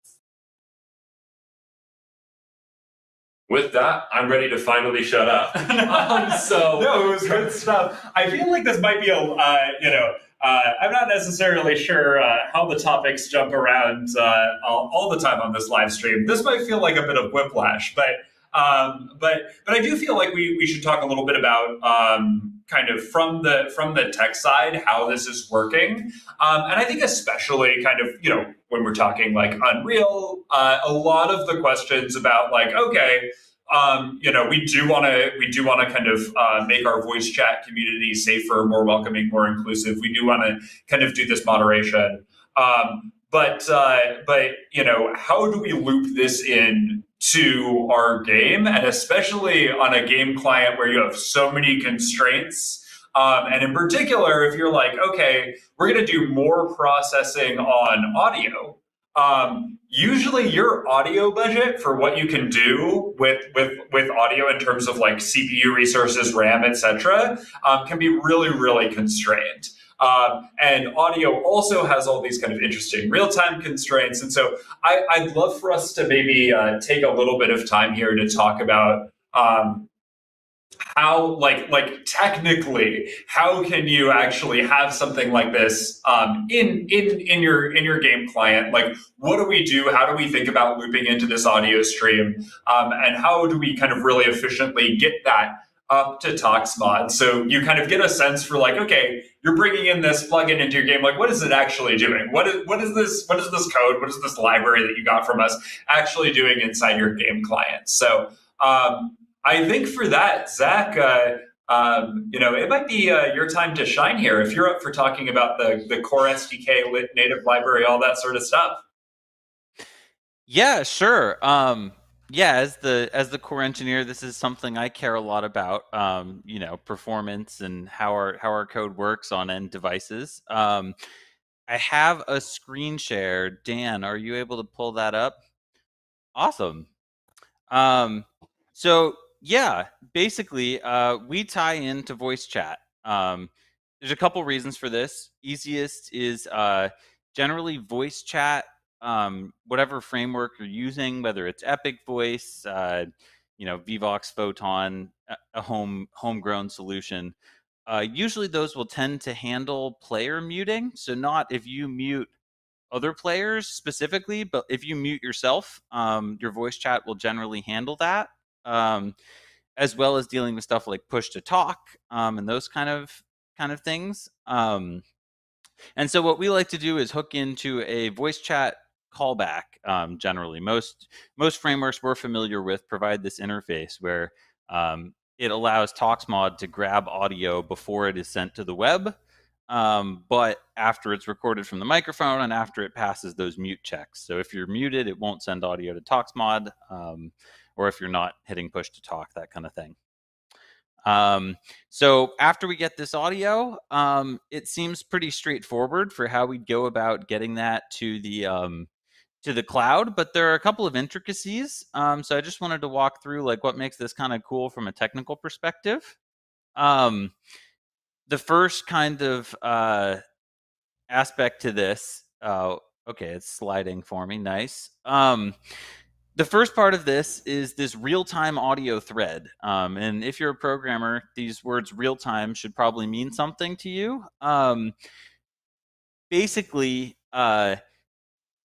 With that, I'm ready to finally shut up. No, it was good stuff. I feel like this might be a, I'm not necessarily sure how the topics jump around all the time on this live stream. This might feel like a bit of whiplash, but I do feel like we should talk a little bit about kind of from the tech side how this is working, and I think especially kind of when we're talking like Unreal, a lot of the questions about like okay. We do want to kind of make our voice chat community safer, more welcoming, more inclusive. We do want to kind of do this moderation, but how do we loop this in to our game, and especially on a game client where you have so many constraints? And in particular, if you're like, okay, we're going to do more processing on audio. Usually your audio budget for what you can do with audio in terms of like CPU resources, RAM, etc., can be really, really constrained. And audio also has all these kind of interesting real-time constraints. And so I'd love for us to maybe take a little bit of time here to talk about how, like technically, how can you actually have something like this in your game client? Like, what do we do? How do we think about looping into this audio stream? And how do we kind of really efficiently get that up to ToxMod? So you kind of get a sense for like, okay, you're bringing in this plugin into your game. Like, what is it actually doing? What is this code? What is this library that you got from us actually doing inside your game client? So. I think for that, Zach, it might be your time to shine here if you're up for talking about the core SDK, lit native library, all that sort of stuff. Yeah, sure. As the core engineer, this is something I care a lot about. Performance and how our code works on end devices. I have a screen share. Dan, are you able to pull that up? Awesome. So. Yeah, basically, we tie into voice chat. There's a couple reasons for this. Easiest is generally voice chat, whatever framework you're using, whether it's Epic Voice, Vivox, Photon, a homegrown solution. Usually those will tend to handle player muting. So not if you mute other players specifically, but if you mute yourself, your voice chat will generally handle that. As well as dealing with stuff like push to talk and those kind of things. And so what we like to do is hook into a voice chat callback. Generally, most frameworks we're familiar with provide this interface where it allows ToxMod to grab audio before it is sent to the web, but after it's recorded from the microphone and after it passes those mute checks. So if you're muted, it won't send audio to ToxMod. Or if you're not hitting push to talk, that kind of thing. So after we get this audio, it seems pretty straightforward for how we'd go about getting that to the cloud, but there are a couple of intricacies. So I just wanted to walk through like what makes this kind of cool from a technical perspective. The first kind of aspect to this, okay, it's sliding for me, nice. The first part of this is this real-time audio thread. And if you're a programmer, these words real-time should probably mean something to you. Basically,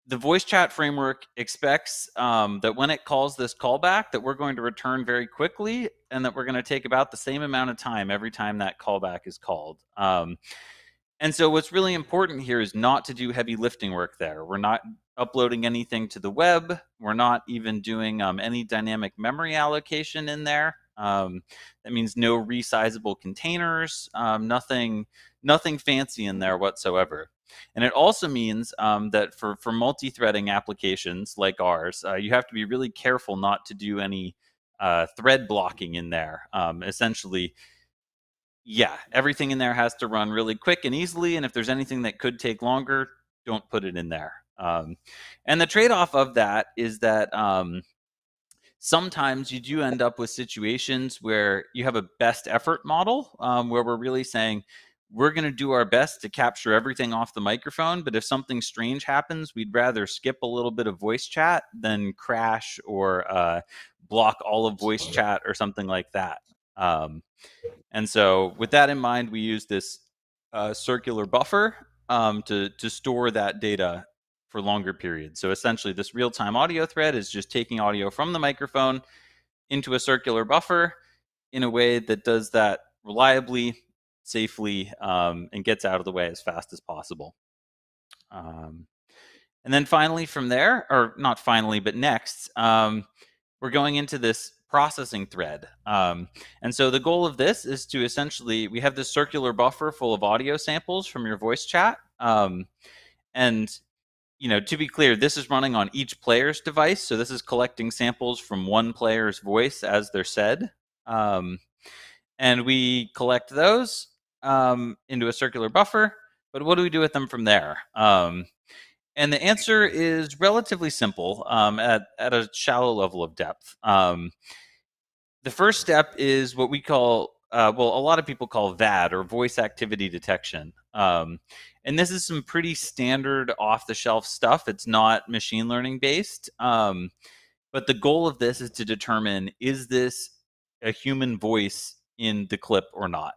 the voice chat framework expects that when it calls this callback, that we're going to return very quickly and that we're going to take about the same amount of time every time that callback is called. And so what's really important here is not to do heavy lifting work there. We're not uploading anything to the web. We're not even doing any dynamic memory allocation in there. That means no resizable containers, nothing fancy in there whatsoever. And it also means that for multi-threading applications like ours, you have to be really careful not to do any thread blocking in there. Essentially, yeah, everything in there has to run really quick and easily. And if there's anything that could take longer, don't put it in there. And the trade-off of that is that sometimes you do end up with situations where you have a best effort model, where we're really saying, we're going to do our best to capture everything off the microphone, but if something strange happens, we'd rather skip a little bit of voice chat than crash or block all of voice chat or something like that. And so with that in mind, we use this circular buffer to store that data for longer periods. So essentially this real-time audio thread is just taking audio from the microphone into a circular buffer in a way that does that reliably, safely, and gets out of the way as fast as possible. And then finally from there, or not finally, but next, we're going into this processing thread. And so the goal of this is to essentially, we have this circular buffer full of audio samples from your voice chat. And you know, to be clear, this is running on each player's device. So this is collecting samples from one player's voice as they're said. And we collect those into a circular buffer, but what do we do with them from there? And the answer is relatively simple at a shallow level of depth. The first step is what we call, well, a lot of people call VAD, or voice activity detection. And this is some pretty standard off-the-shelf stuff. It's not machine learning based, but the goal of this is to determine, is this a human voice in the clip or not,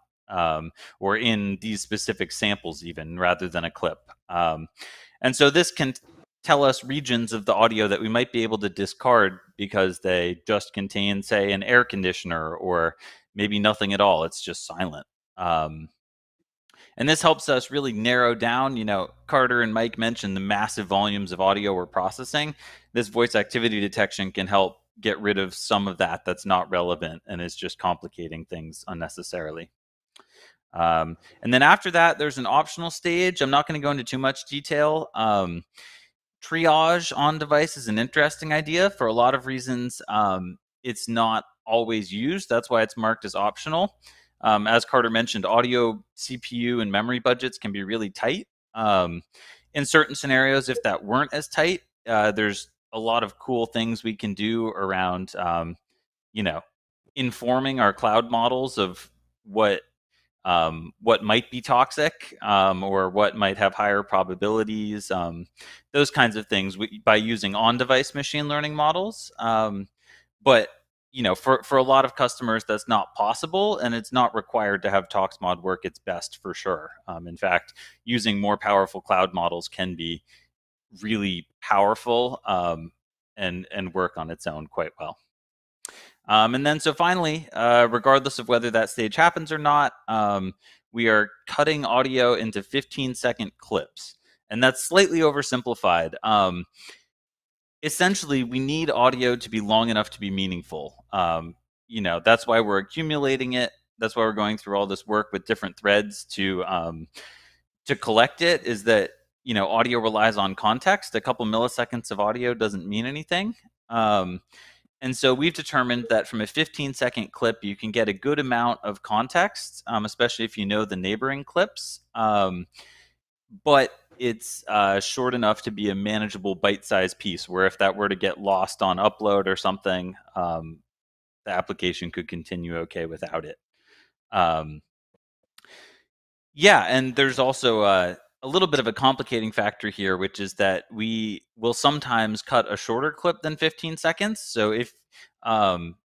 or in these specific samples even, rather than a clip. And so this can tell us regions of the audio that we might be able to discard because they just contain, say, an air conditioner, or maybe nothing at all, it's just silent. And this helps us really narrow down, you know, Carter and Mike mentioned the massive volumes of audio we're processing. This voice activity detection can help get rid of some of that that's not relevant and is just complicating things unnecessarily. And then after that, there's an optional stage. I'm not going to go into too much detail. Triage on device is an interesting idea for a lot of reasons. It's not always used. That's why it's marked as optional. As Carter mentioned, audio, CPU, and memory budgets can be really tight. In certain scenarios, if that weren't as tight, there's a lot of cool things we can do around, you know, informing our cloud models of what might be toxic, or what might have higher probabilities, those kinds of things by using on-device machine learning models. But, you know, for a lot of customers, that's not possible, and it's not required to have ToxMod work its best for sure. In fact, using more powerful cloud models can be really powerful and work on its own quite well. And then so finally, regardless of whether that stage happens or not, we are cutting audio into 15-second clips. And that's slightly oversimplified. Essentially, we need audio to be long enough to be meaningful. You know, that's why we're accumulating it. That's why we're going through all this work with different threads to collect it, is that, you know, audio relies on context. A couple milliseconds of audio doesn't mean anything. And so we've determined that from a 15-second clip, you can get a good amount of context, especially if you know the neighboring clips. But it's short enough to be a manageable bite-sized piece, where if that were to get lost on upload or something, the application could continue okay without it. Yeah, and there's also... a little bit of a complicating factor here, which is that we will sometimes cut a shorter clip than 15 seconds. So if,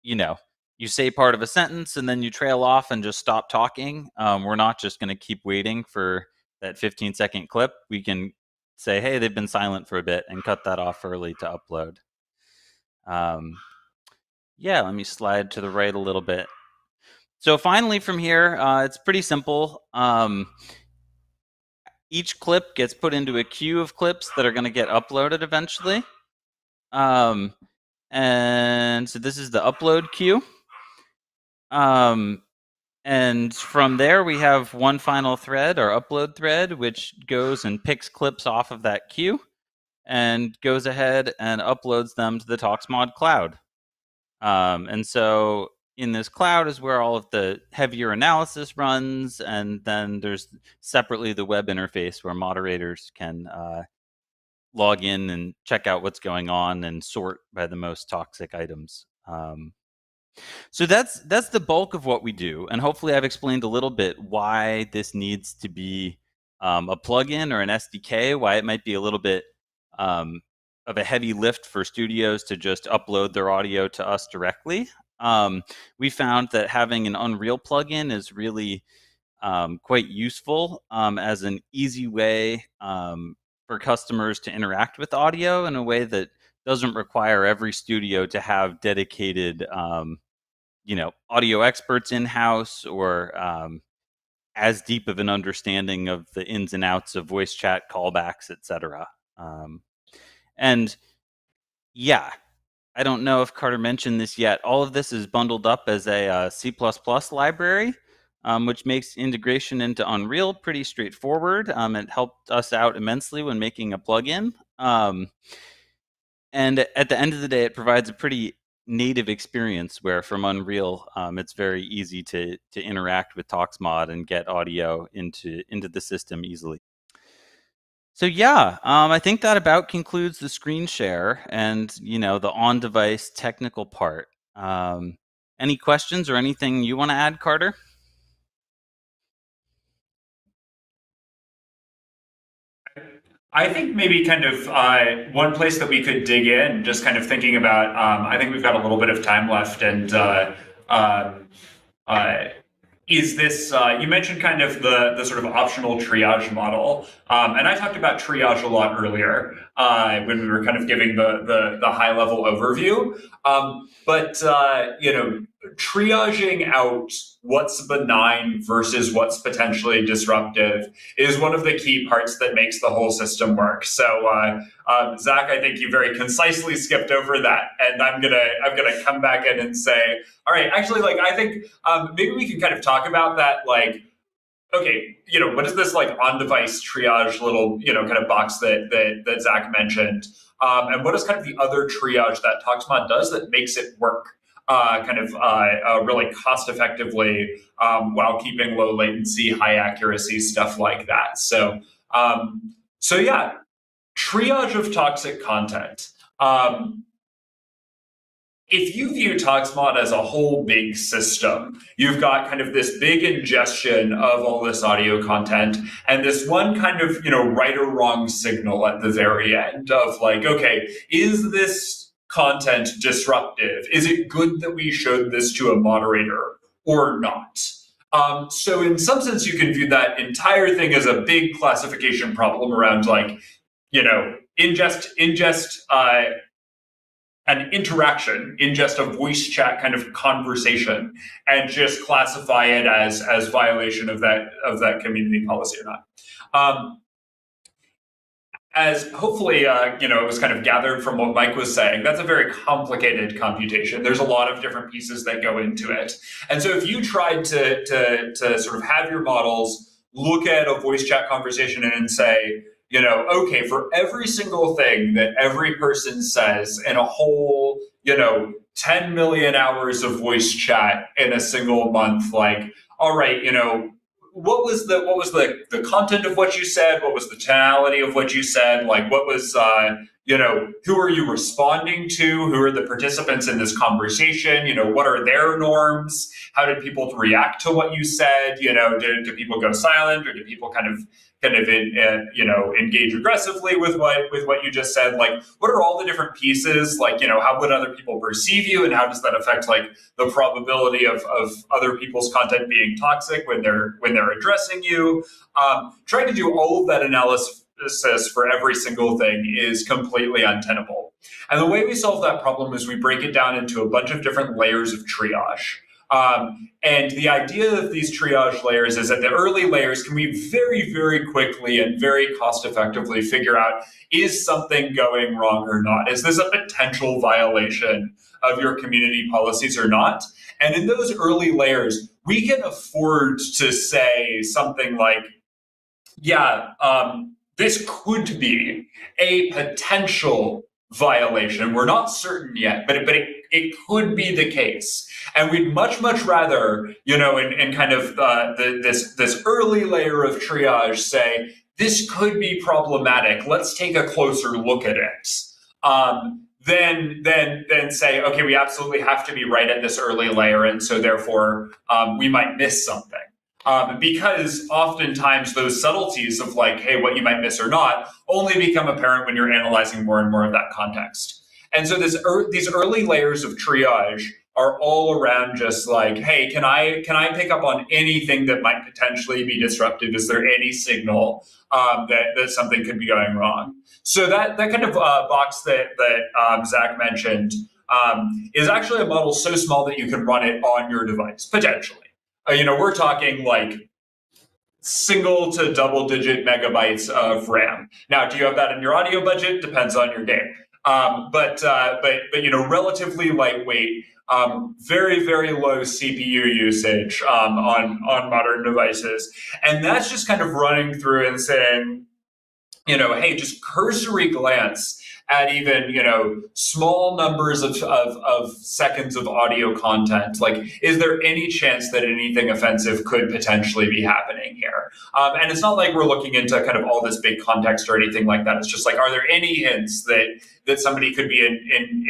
you know, you say part of a sentence and then you trail off and just stop talking, we're not just going to keep waiting for that 15-second clip. We can say, hey, they've been silent for a bit and cut that off early to upload. Yeah, let me slide to the right a little bit. So finally from here, it's pretty simple. Each clip gets put into a queue of clips that are going to get uploaded eventually. And so this is the upload queue. And from there, we have one final thread, our upload thread, which goes and picks clips off of that queue and goes ahead and uploads them to the ToxMod cloud. And so in this cloud is where all of the heavier analysis runs, and then there's separately the web interface where moderators can log in and check out what's going on and sort by the most toxic items. So that's the bulk of what we do, and hopefully I've explained a little bit why this needs to be a plugin or an SDK, why it might be a little bit of a heavy lift for studios to just upload their audio to us directly. We found that having an Unreal plugin is really quite useful as an easy way for customers to interact with audio in a way that doesn't require every studio to have dedicated, you know, audio experts in-house or as deep of an understanding of the ins and outs of voice chat callbacks, etc. And yeah, I don't know if Carter mentioned this yet. All of this is bundled up as a C++ library, which makes integration into Unreal pretty straightforward. It helped us out immensely when making a plugin. And at the end of the day, it provides a pretty native experience where from Unreal, it's very easy to interact with ToxMod and get audio into the system easily. So yeah, I think that about concludes the screen share and, you know, the on-device technical part. Any questions or anything you want to add, Carter? I think maybe kind of one place that we could dig in, just kind of thinking about, I think we've got a little bit of time left, and is this, you mentioned kind of the sort of optional triage model, and I talked about triage a lot earlier when we were kind of giving the high-level overview, but, you know, triaging out what's benign versus what's potentially disruptive is one of the key parts that makes the whole system work. So, Zach, I think you very concisely skipped over that, and I'm gonna come back in and say, all right, actually, like, I think maybe we can kind of talk about that, like, okay, you know, what is this like on-device triage little, you know, kind of box that Zach mentioned, and what is kind of the other triage that ToxMod does that makes it work? Kind of really cost effectively while keeping low latency, high accuracy, stuff like that. So, yeah, triage of toxic content. If you view ToxMod as a whole big system, you've got kind of this big ingestion of all this audio content and this one kind of, you know, right or wrong signal at the very end of like, okay, is this content disruptive? Is it good that we showed this to a moderator or not? So in some sense, you can view that entire thing as a big classification problem around like, you know, ingest an interaction, ingest a voice chat kind of conversation, and just classify it as violation of that community policy or not. As hopefully, you know, it was kind of gathered from what Mike was saying, that's a very complicated computation. There's a lot of different pieces that go into it. And so if you tried to sort of have your models look at a voice chat conversation and say, you know, okay, for every single thing that every person says in a whole, you know, 10 million hours of voice chat in a single month, like, all right, you know, what was the content of what you said? What was the tonality of what you said? Like, what was, you know, who are you responding to? Who are the participants in this conversation? You know, what are their norms? How did people react to what you said? You know, do people go silent, or do people kind of you know, engage aggressively with what you just said? Like, what are all the different pieces? Like, you know, how would other people perceive you, and how does that affect like the probability of other people's content being toxic when they're addressing you? Trying to do all of that analysis analysis for every single thing is completely untenable. And the way we solve that problem is we break it down into a bunch of different layers of triage. And the idea of these triage layers is that the early layers can we very, very quickly and very cost effectively figure out, is something going wrong or not? Is this a potential violation of your community policies or not? And in those early layers, we can afford to say something like, yeah, this could be a potential violation. We're not certain yet, but it could be the case. And we'd much, much rather, you know, in kind of this early layer of triage say, this could be problematic. Let's take a closer look at it. Then say, okay, we absolutely have to be right at this early layer. And so therefore, we might miss something. Because oftentimes those subtleties of like, hey, what you might miss or not only become apparent when you're analyzing more and more of that context. And so these early layers of triage are all around just like, hey, can I pick up on anything that might potentially be disruptive? Is there any signal that something could be going wrong? So that kind of box that Zach mentioned is actually a model so small that you can run it on your device, potentially. You know, we're talking like single to double digit megabytes of RAM. Now, do you have that in your audio budget? Depends on your game. But you know, relatively lightweight, very, very low CPU usage on modern devices. And that's just kind of running through and saying, you know, hey, just cursory glance at even, you know, small numbers of seconds of audio content. Like, is there any chance that anything offensive could potentially be happening here? And it's not like we're looking into kind of all this big context or anything like that. It's just like, are there any hints that somebody could be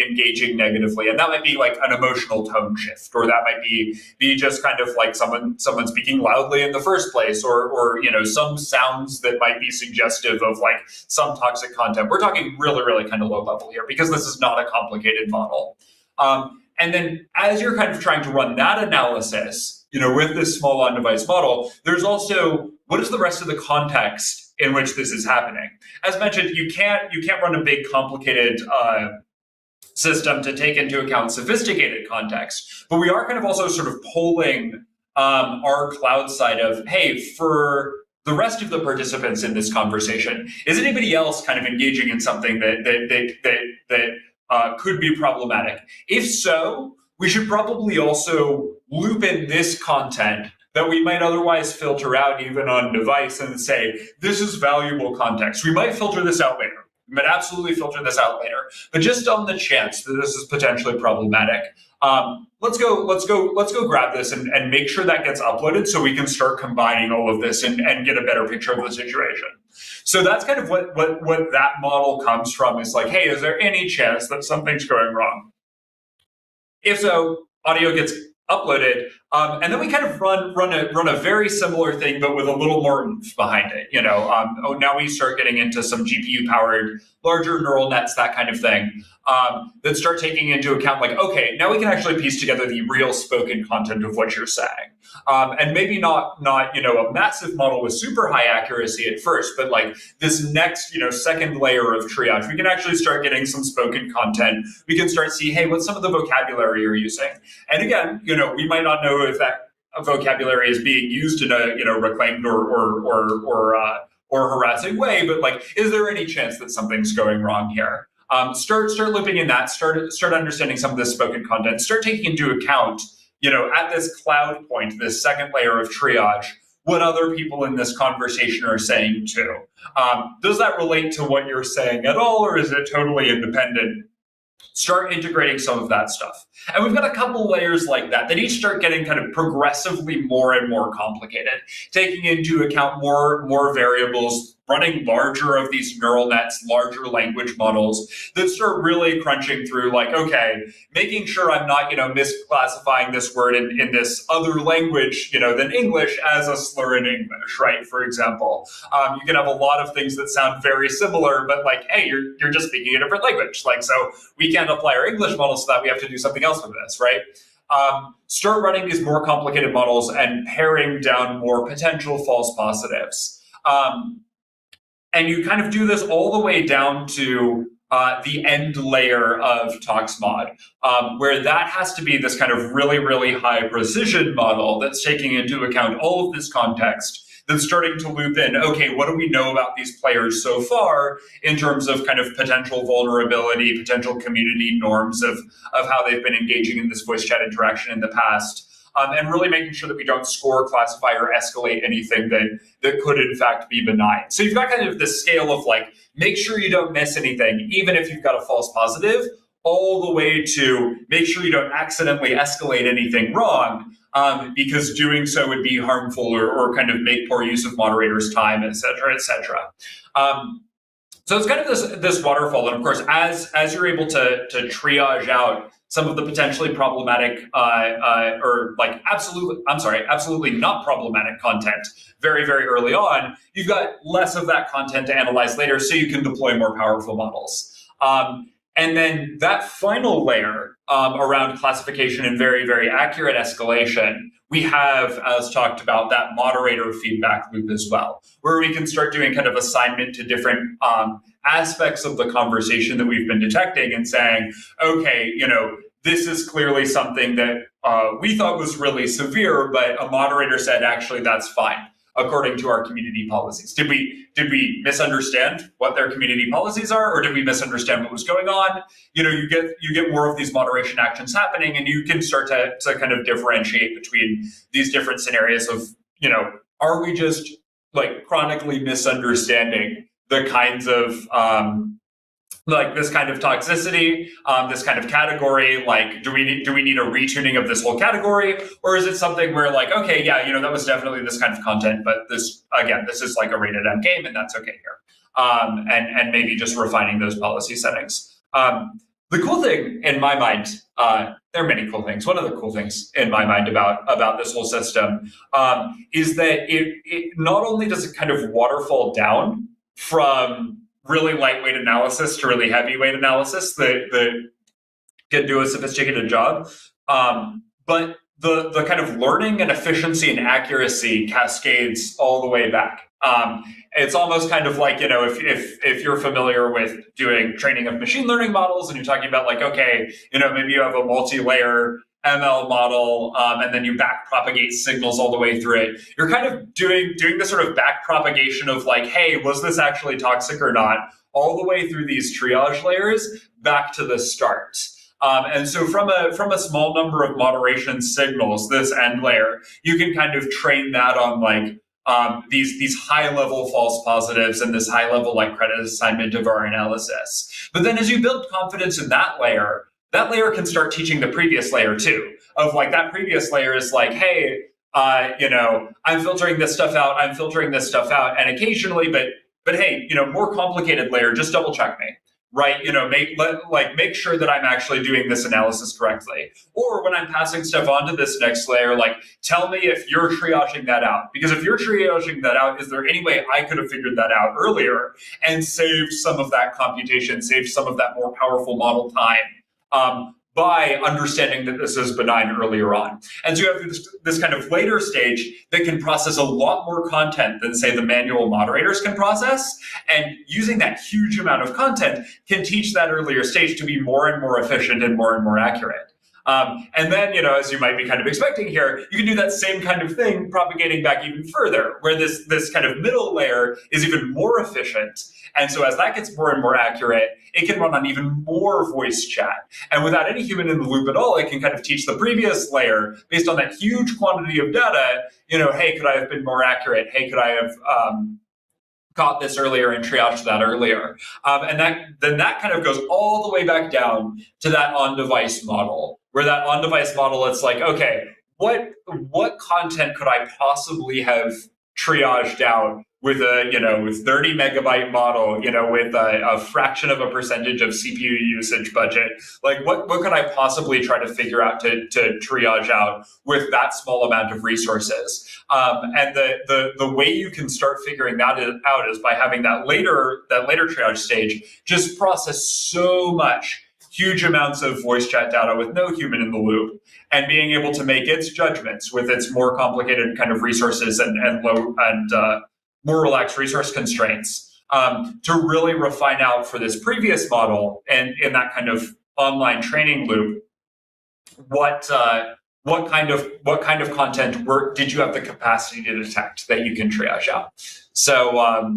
engaging negatively? And that might be like an emotional tone shift, or that might be just kind of like someone speaking loudly in the first place, or you know, some sounds that might be suggestive of like some toxic content. We're talking really, really kind of low level here, because this is not a complicated model. And then as you're kind of trying to run that analysis, you know, with this small on-device model, there's also, what is the rest of the context in which this is happening? As mentioned, you can't run a big complicated system to take into account sophisticated context, but we are kind of also sort of polling our cloud side of, hey, for the rest of the participants in this conversation, is anybody else kind of engaging in something that could be problematic? If so, we should probably also loop in this content that we might otherwise filter out even on device and say, this is valuable context. We might filter this out later. We might absolutely filter this out later, but just on the chance that this is potentially problematic, let's go grab this and make sure that gets uploaded so we can start combining all of this and get a better picture of the situation. So that's kind of what that model comes from, is like, hey, is there any chance that something's going wrong? If so, audio gets uploaded, and then we kind of run a very similar thing, but with a little more oomph behind it. You know, now we start getting into some GPU-powered larger neural nets, that kind of thing, that start taking into account, like, okay, now we can actually piece together the real spoken content of what you're saying, and maybe not you know, a massive model with super high accuracy at first, but like this next, you know, second layer of triage, we can actually start getting some spoken content. We can start see, hey, what's some of the vocabulary you're using? And again, you know, we might not know if that vocabulary is being used in a, you know, reclaimed or harassing way, but like, is there any chance that something's going wrong here? Start looping in that. Start understanding some of this spoken content. Start taking into account, you know, at this cloud point, this second layer of triage, what other people in this conversation are saying too. Does that relate to what you're saying at all, or is it totally independent? Start integrating some of that stuff. And we've got a couple layers like that each start getting kind of progressively more and more complicated, taking into account more variables, running larger of these neural nets, larger language models that start really crunching through, like, okay, making sure I'm not, you know, misclassifying this word in this other language, you know, than English as a slur in English, right? For example, you can have a lot of things that sound very similar, but like, hey, you're just speaking a different language. Like, so we can't apply our English models to that. We have to do something else with this, right? Start running these more complicated models and paring down more potential false positives. And you kind of do this all the way down to the end layer of ToxMod, where that has to be this kind of really, really high precision model that's taking into account all of this context, that's starting to loop in, okay, what do we know about these players so far in terms of kind of potential vulnerability, potential community norms of how they've been engaging in this voice chat interaction in the past, and really making sure that we don't score, classify, or escalate anything that could in fact be benign. So you've got kind of the scale of like, make sure you don't miss anything, even if you've got a false positive, all the way to make sure you don't accidentally escalate anything wrong, because doing so would be harmful or kind of make poor use of moderators' time, et cetera, et cetera. So it's kind of this waterfall. And of course, as you're able to triage out some of the potentially problematic absolutely not problematic content very, very early on, you've got less of that content to analyze later, so you can deploy more powerful models. And then that final layer around classification and very, very accurate escalation, we have, as talked about, that moderator feedback loop as well, where we can start doing kind of assignment to different aspects of the conversation that we've been detecting and saying, okay, you know, this is clearly something that we thought was really severe, but a moderator said, actually, that's fine, according to our community policies. Did we misunderstand what their community policies are, or did we misunderstand what was going on? You know, you get more of these moderation actions happening, and you can start to kind of differentiate between these different scenarios of, you know, are we just like chronically misunderstanding the kinds of like this kind of toxicity, this kind of category, like do we need a retuning of this whole category? Or is it something where like, okay, yeah, you know, that was definitely this kind of content, but this, again, this is like a rated M game and that's okay here. And maybe just refining those policy settings. The cool thing in my mind, there are many cool things. One of the cool things in my mind about this whole system is that it not only does it kind of waterfall down from really lightweight analysis to really heavyweight analysis that can do a sophisticated job. But the kind of learning and efficiency and accuracy cascades all the way back. It's almost kind of like, you know, if you're familiar with doing training of machine learning models and you're talking about like, okay, you know, maybe you have a multi-layer ML model, and then you backpropagate signals all the way through it. You're kind of doing this sort of backpropagation of like, hey, was this actually toxic or not? All the way through these triage layers back to the start. And so from a small number of moderation signals, this end layer, you can kind of train that on like these high-level false positives and this high-level like credit assignment of our analysis. But then as you build confidence in that layer can start teaching the previous layer too, of like that previous layer is like, hey, you know, I'm filtering this stuff out. And occasionally, but hey, you know, more complicated layer, just double check me, right? You know, make sure that I'm actually doing this analysis correctly. Or when I'm passing stuff onto this next layer, like tell me if you're triaging that out, because if you're triaging that out, is there any way I could have figured that out earlier and saved some of that computation, saved some of that more powerful model time, by understanding that this is benign earlier on. And so you have this kind of later stage that can process a lot more content than, say, the manual moderators can process. And using that huge amount of content can teach that earlier stage to be more and more efficient and more accurate. And then, you know, as you might be kind of expecting here, you can do that same kind of thing propagating back even further, where this kind of middle layer is even more efficient. And so as that gets more and more accurate, it can run on even more voice chat. And without any human in the loop at all, it can kind of teach the previous layer based on that huge quantity of data, you know, hey, could I have been more accurate? Hey, could I have caught this earlier and triaged that earlier? And that kind of goes all the way back down to that on-device model, where that on-device model, it's like, okay, what content could I possibly have triaged out with a, you know, with 30 megabyte model, you know, with a fraction of a percentage of CPU usage budget, like what could I possibly try to figure out to triage out with that small amount of resources? And the way you can start figuring that out is by having that later triage stage just process so much, huge amounts of voice chat data with no human in the loop, and being able to make its judgments with its more complicated kind of resources and more relaxed resource constraints, to really refine out for this previous model and in that kind of online training loop, what kind of content did you have the capacity to detect that you can triage out? So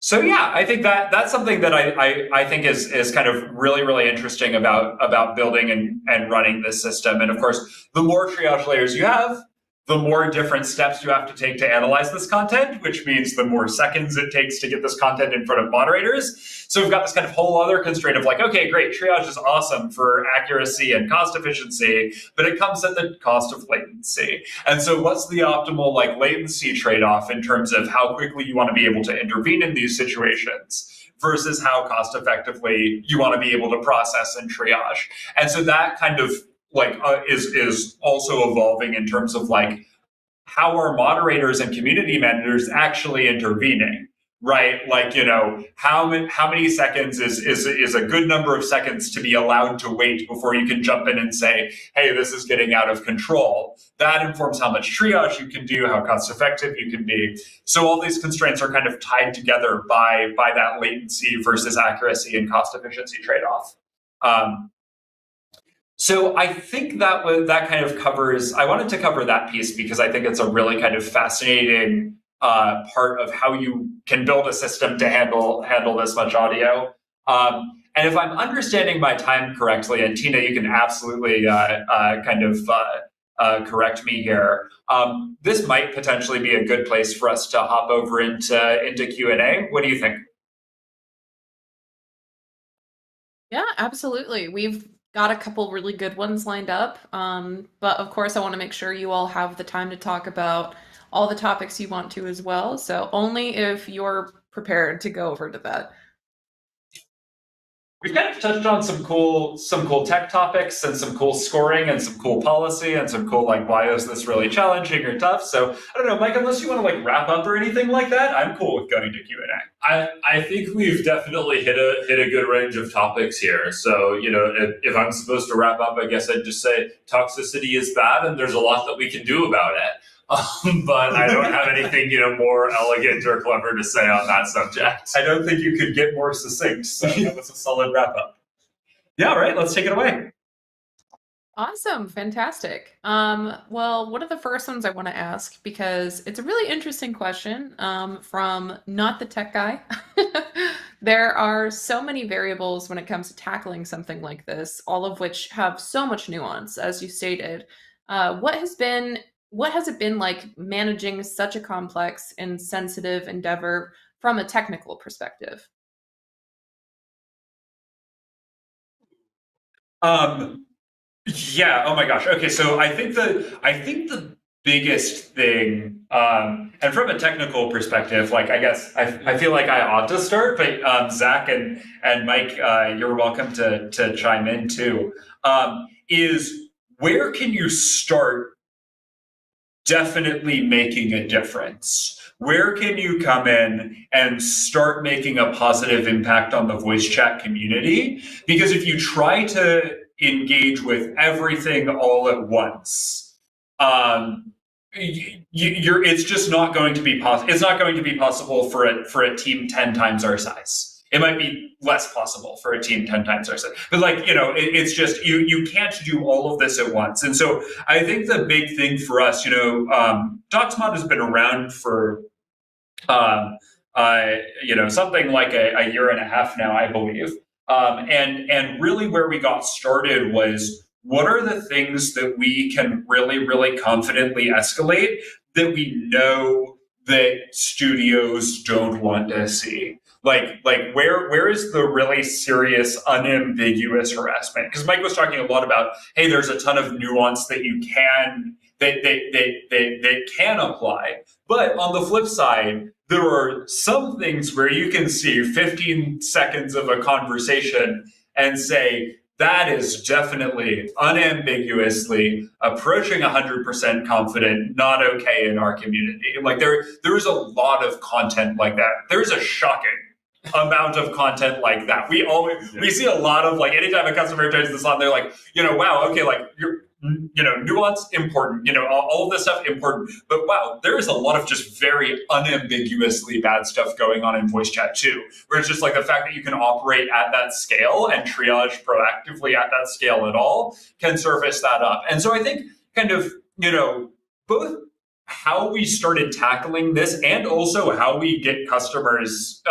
so yeah, I think that that's something that I think is kind of really interesting about building and running this system. And of course, the more triage layers you have, the more different steps you have to take to analyze this content, which means the more seconds it takes to get this content in front of moderators. So we've got this kind of whole other constraint of like, okay, great, triage is awesome for accuracy and cost efficiency, but it comes at the cost of latency. And so what's the optimal like latency trade-off in terms of how quickly you want to be able to intervene in these situations versus how cost effectively you want to be able to process and triage? And so that kind of like is also evolving in terms of like how are moderators and community managers actually intervening, right? Like, you know, how many seconds is a good number of seconds to be allowed to wait before you can jump in and say, hey, this is getting out of control. That informs how much triage you can do, how cost effective you can be. So all these constraints are kind of tied together by that latency versus accuracy and cost efficiency trade-off. So I think that kind of covers, I wanted to cover that piece because I think it's a really kind of fascinating part of how you can build a system to handle this much audio. And if I'm understanding my time correctly, and Tina, you can absolutely correct me here. This might potentially be a good place for us to hop over into Q&A. What do you think? Yeah, absolutely. We've got a couple really good ones lined up, but of course I want to make sure you all have the time to talk about all the topics you want to as well, so only if you're prepared to go over to that. We've kind of touched on some cool tech topics and some cool scoring and some cool policy and some cool like why is this really challenging or tough. So I don't know, Mike, unless you want to like wrap up or anything like that, I'm cool with going to Q&A. I think we've definitely hit a good range of topics here. So, you know, if I'm supposed to wrap up, I guess I'd just say toxicity is bad and there's a lot that we can do about it. But I don't have anything, you know, more elegant or clever to say on that subject. I don't think you could get more succinct, so that was a solid wrap-up. Yeah, right, let's take it away. Awesome, fantastic. Well, one of the first ones I want to ask, because it's a really interesting question from Not the Tech Guy. There are so many variables when it comes to tackling something like this, all of which have so much nuance, as you stated. What has it been like managing such a complex and sensitive endeavor from a technical perspective? Yeah, oh my gosh. Okay, so I think the biggest thing, and from a technical perspective, like I guess I feel like I ought to start, but Zach and Mike, you're welcome to chime in too, is where can you start definitely making a difference? Where can you come in and start making a positive impact on the voice chat community? Because if you try to engage with everything all at once, it's just not going to be possible. It's not going to be possible for a team 10 times our size. It might be less possible for a team 10 times our size. But like, you know, it's just, you can't do all of this at once. And so I think the big thing for us, you know, ToxMod has been around for, you know, something like a year and a half now, I believe. And really where we got started was, what are the things that we can really confidently escalate that we know that studios don't want to see? Like where is the really serious, unambiguous harassment? Because Mike was talking a lot about, hey, there's a ton of nuance that you can, that can apply. But on the flip side, there are some things where you can see 15 seconds of a conversation and say, that is definitely unambiguously approaching 100% confident, not okay in our community. Like there is a lot of content like that. There's a shocking amount of content like that. We see a lot of like, anytime a customer turns this on, they're like, you know, wow, okay, like nuance important, all of this stuff important, but wow, there is a lot of just very unambiguously bad stuff going on in voice chat too, where it's just like the fact that you can operate at that scale and triage proactively at that scale at all can surface that up. And so I think kind of, both how we started tackling this and also how we get customers,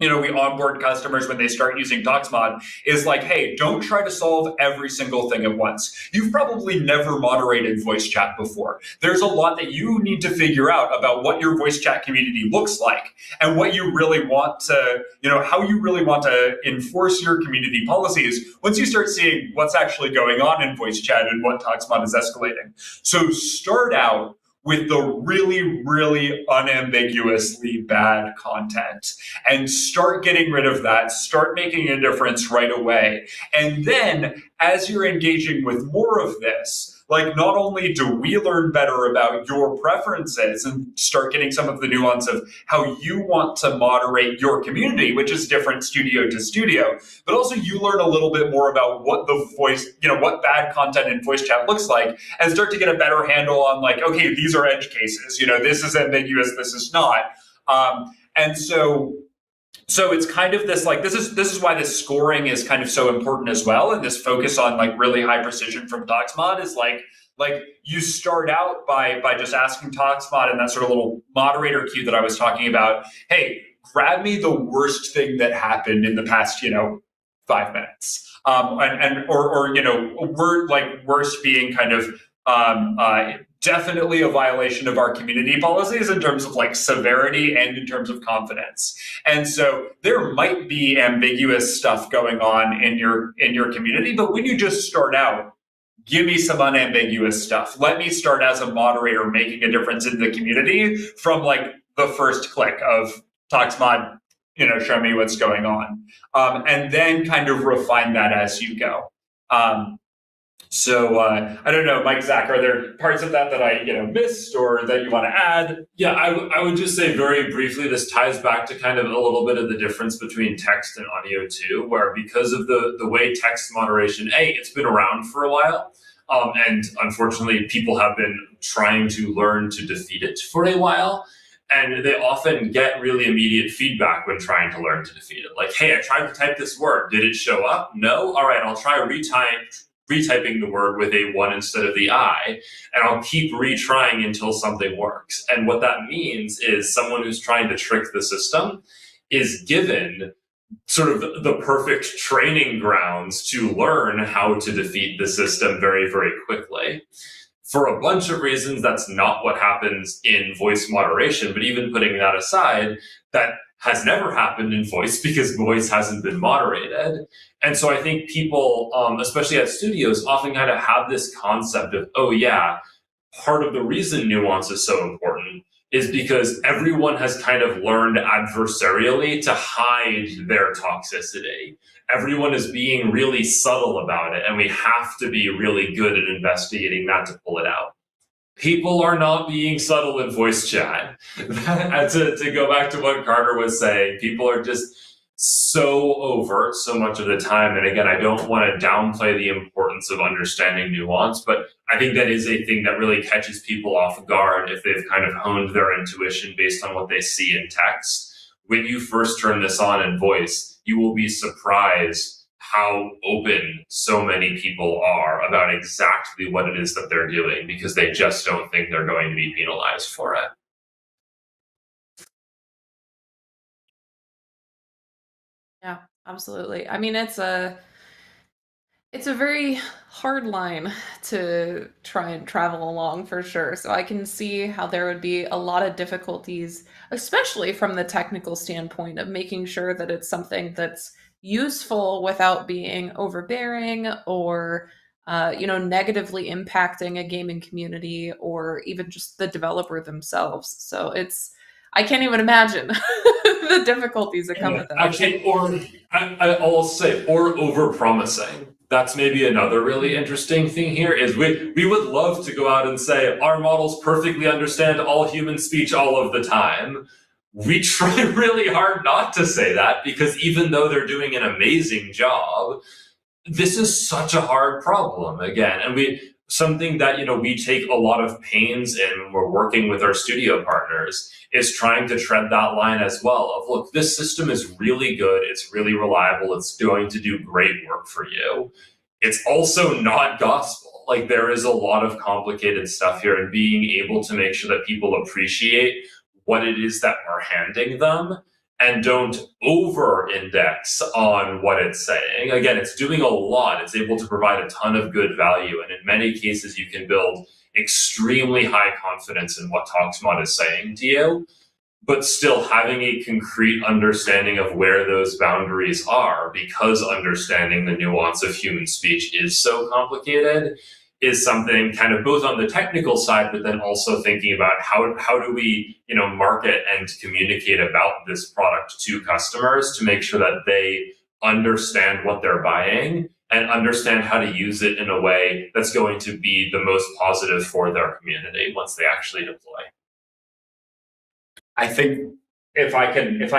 we onboard customers when they start using ToxMod is like, hey, don't try to solve every single thing at once. You've probably never moderated voice chat before. There's a lot that you need to figure out about what your voice chat community looks like and what you really want to, how you really want to enforce your community policies once you start seeing what's actually going on in voice chat and what ToxMod is escalating. So start out with the really, really unambiguously bad content and start getting rid of that, start making a difference right away. And then as you're engaging with more of this, like not only do we learn better about your preferences and start getting some of the nuance of how you want to moderate your community, which is different studio to studio, but also you learn a little bit more about what the voice, what bad content in voice chat looks like and start to get a better handle on like, okay, these are edge cases, this is ambiguous, this is not. So it's kind of this like, this is why this scoring is kind of so important as well. And this focus on like really high precision from ToxMod is like you start out by just asking ToxMod and that sort of little moderator cue that I was talking about, hey, grab me the worst thing that happened in the past, 5 minutes. We're like worst being kind of, definitely a violation of our community policies in terms of like severity and in terms of confidence. And so there might be ambiguous stuff going on in your community, but when you just start out, give me some unambiguous stuff. Let me start as a moderator making a difference in the community from like the first click of ToxMod, show me what's going on. And then kind of refine that as you go. So I don't know, Mike, Zach, are there parts of that I missed or that you want to add? Yeah, I would just say very briefly, this ties back to kind of a little bit of the difference between text and audio too, where because of the way text moderation, it's been around for a while. And unfortunately, people have been trying to learn to defeat it for a while. And they often get really immediate feedback when trying to learn to defeat it. Like, hey, I tried to type this word. Did it show up? No? All right, I'll try retyping the word with a one instead of the I, and I'll keep retrying until something works. And what that means is someone who's trying to trick the system is given sort of the perfect training grounds to learn how to defeat the system very, very quickly. For a bunch of reasons, that's not what happens in voice moderation, but even putting that aside, that has never happened in voice because voice hasn't been moderated. And so I think people, especially at studios, often kind of have this concept of, oh yeah, part of the reason nuance is so important is because everyone has kind of learned adversarially to hide their toxicity. Everyone is being really subtle about it, and we have to be really good at investigating that to pull it out. People are not being subtle in voice chat. to go back to what Carter was saying, people are just so overt so much of the time. And again, I don't want to downplay the importance of understanding nuance, but I think that is a thing that really catches people off guard if they've kind of honed their intuition based on what they see in text. When you first turn this on in voice, you will be surprised how open so many people are about exactly what it is that they're doing because they just don't think they're going to be penalized for it. Yeah, absolutely. I mean, it's a very hard line to try and travel along for sure. So I can see how there would be a lot of difficulties, especially from the technical standpoint of making sure that it's something that's useful without being overbearing or negatively impacting a gaming community or even just the developer themselves. So I can't even imagine the difficulties that come with that. Actually, or I'll say, or overpromising. That's maybe another really interesting thing here is we would love to go out and say our models perfectly understand all human speech all of the time. We try really hard not to say that because even though they're doing an amazing job, this is such a hard problem again, and something that, you know, we take a lot of pains in when we're working with our studio partners is trying to tread that line as well of, look, this system is really good, it's really reliable, it's going to do great work for you. It's also not gospel. Like, there is a lot of complicated stuff here, and being able to make sure that people appreciate what it is that we're handing them and don't over-index on what it's saying. Again, it's doing a lot. It's able to provide a ton of good value. And in many cases, you can build extremely high confidence in what ToxMod is saying to you, but still having a concrete understanding of where those boundaries are, because understanding the nuance of human speech is so complicated, is something kind of both on the technical side, but then also thinking about how do we, you know, market and communicate about this product to customers to make sure that they understand what they're buying and understand how to use it in a way that's going to be the most positive for their community once they actually deploy. I think if I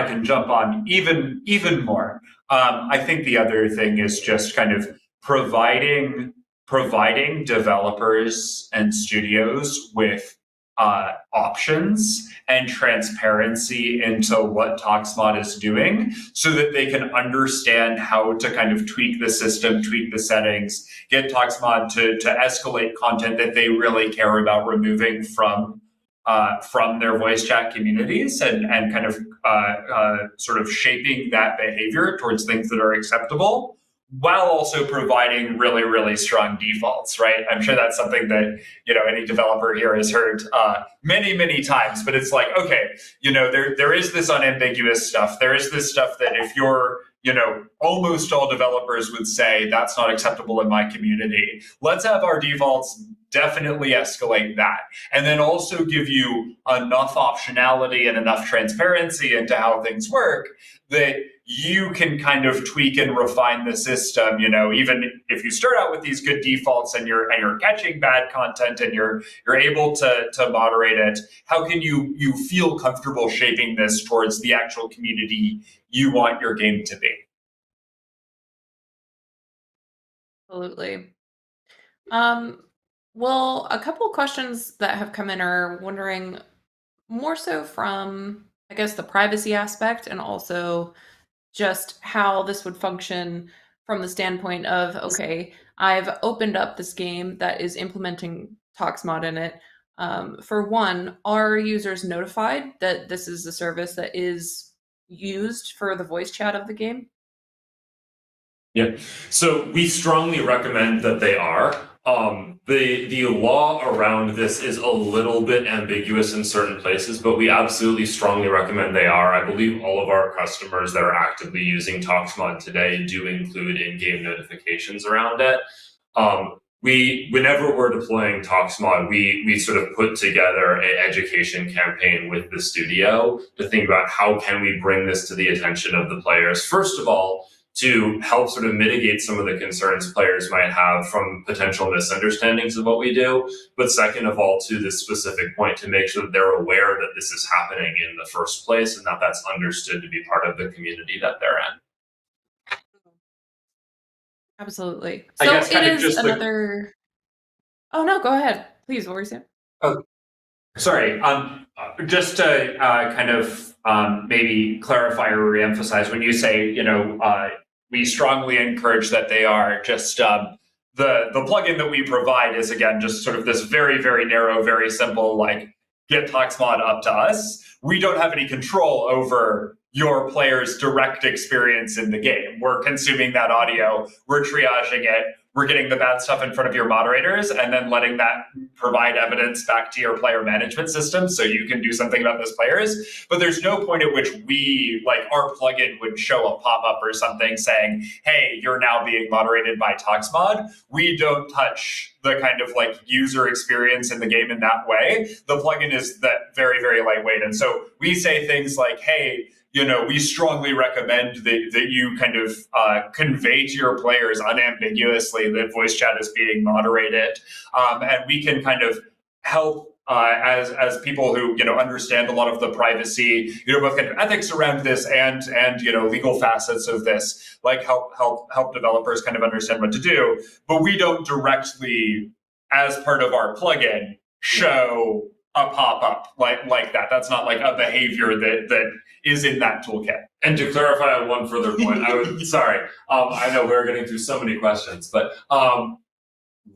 can jump on even more, I think the other thing is just kind of providing developers and studios with options and transparency into what ToxMod is doing so that they can understand how to kind of tweak the system, tweak the settings, get ToxMod to escalate content that they really care about removing from their voice chat communities, and kind of sort of shaping that behavior towards things that are acceptable, while also providing really, really strong defaults, right? I'm sure that's something that, you know, any developer here has heard many, many times, but it's like, okay, you know, there is this unambiguous stuff. There is this stuff that if you're, you know, almost all developers would say that's not acceptable in my community. Let's have our defaults definitely escalate that. And then also give you enough optionality and enough transparency into how things work that you can kind of tweak and refine the system, you know, even if you start out with these good defaults and you're catching bad content and you're able to moderate it, how can you feel comfortable shaping this towards the actual community you want your game to be? Absolutely. Well, a couple questions that have come in are wondering more so from, I guess, the privacy aspect, and also just how this would function from the standpoint of, okay, I've opened up this game that is implementing ToxMod in it. For one, are users notified that this is a service that is used for the voice chat of the game? Yeah, so we strongly recommend that they are. The law around this is a little bit ambiguous in certain places, but we absolutely strongly recommend they are. I believe all of our customers that are actively using ToxMod today do include in-game notifications around it. Whenever we're deploying ToxMod, we sort of put together an education campaign with the studio to think about how can we bring this to the attention of the players. First of all, to help sort of mitigate some of the concerns players might have from potential misunderstandings of what we do. But second of all, to this specific point, to make sure that they're aware that this is happening in the first place and that that's understood to be part of the community that they're in. Absolutely. So I guess it is just another... Oh, no, go ahead. Please, what were you saying? Oh, sorry. Just to kind of... maybe clarify or reemphasize when you say, you know, we strongly encourage that they are. Just the plugin that we provide is, again, just sort of this very, very narrow, very simple, like, get ToxMod up to us. We don't have any control over your player's direct experience in the game. We're consuming that audio, we're triaging it, we're getting the bad stuff in front of your moderators and then letting that provide evidence back to your player management system so you can do something about those players. But there's no point at which we, like, our plugin would show a pop-up or something saying, hey, you're now being moderated by ToxMod. We don't touch the kind of, like, user experience in the game in that way. The plugin is that very, very lightweight. And so we say things like, hey, you know, we strongly recommend that you kind of convey to your players unambiguously that voice chat is being moderated, and we can kind of help as people who, you know, understand a lot of the privacy, you know, both kind of ethics around this and you know, legal facets of this, like help developers kind of understand what to do. But we don't directly, as part of our plugin, show a pop-up like that. That's not like a behavior that is in that toolkit. And to clarify on one further point, I know we're getting through so many questions, but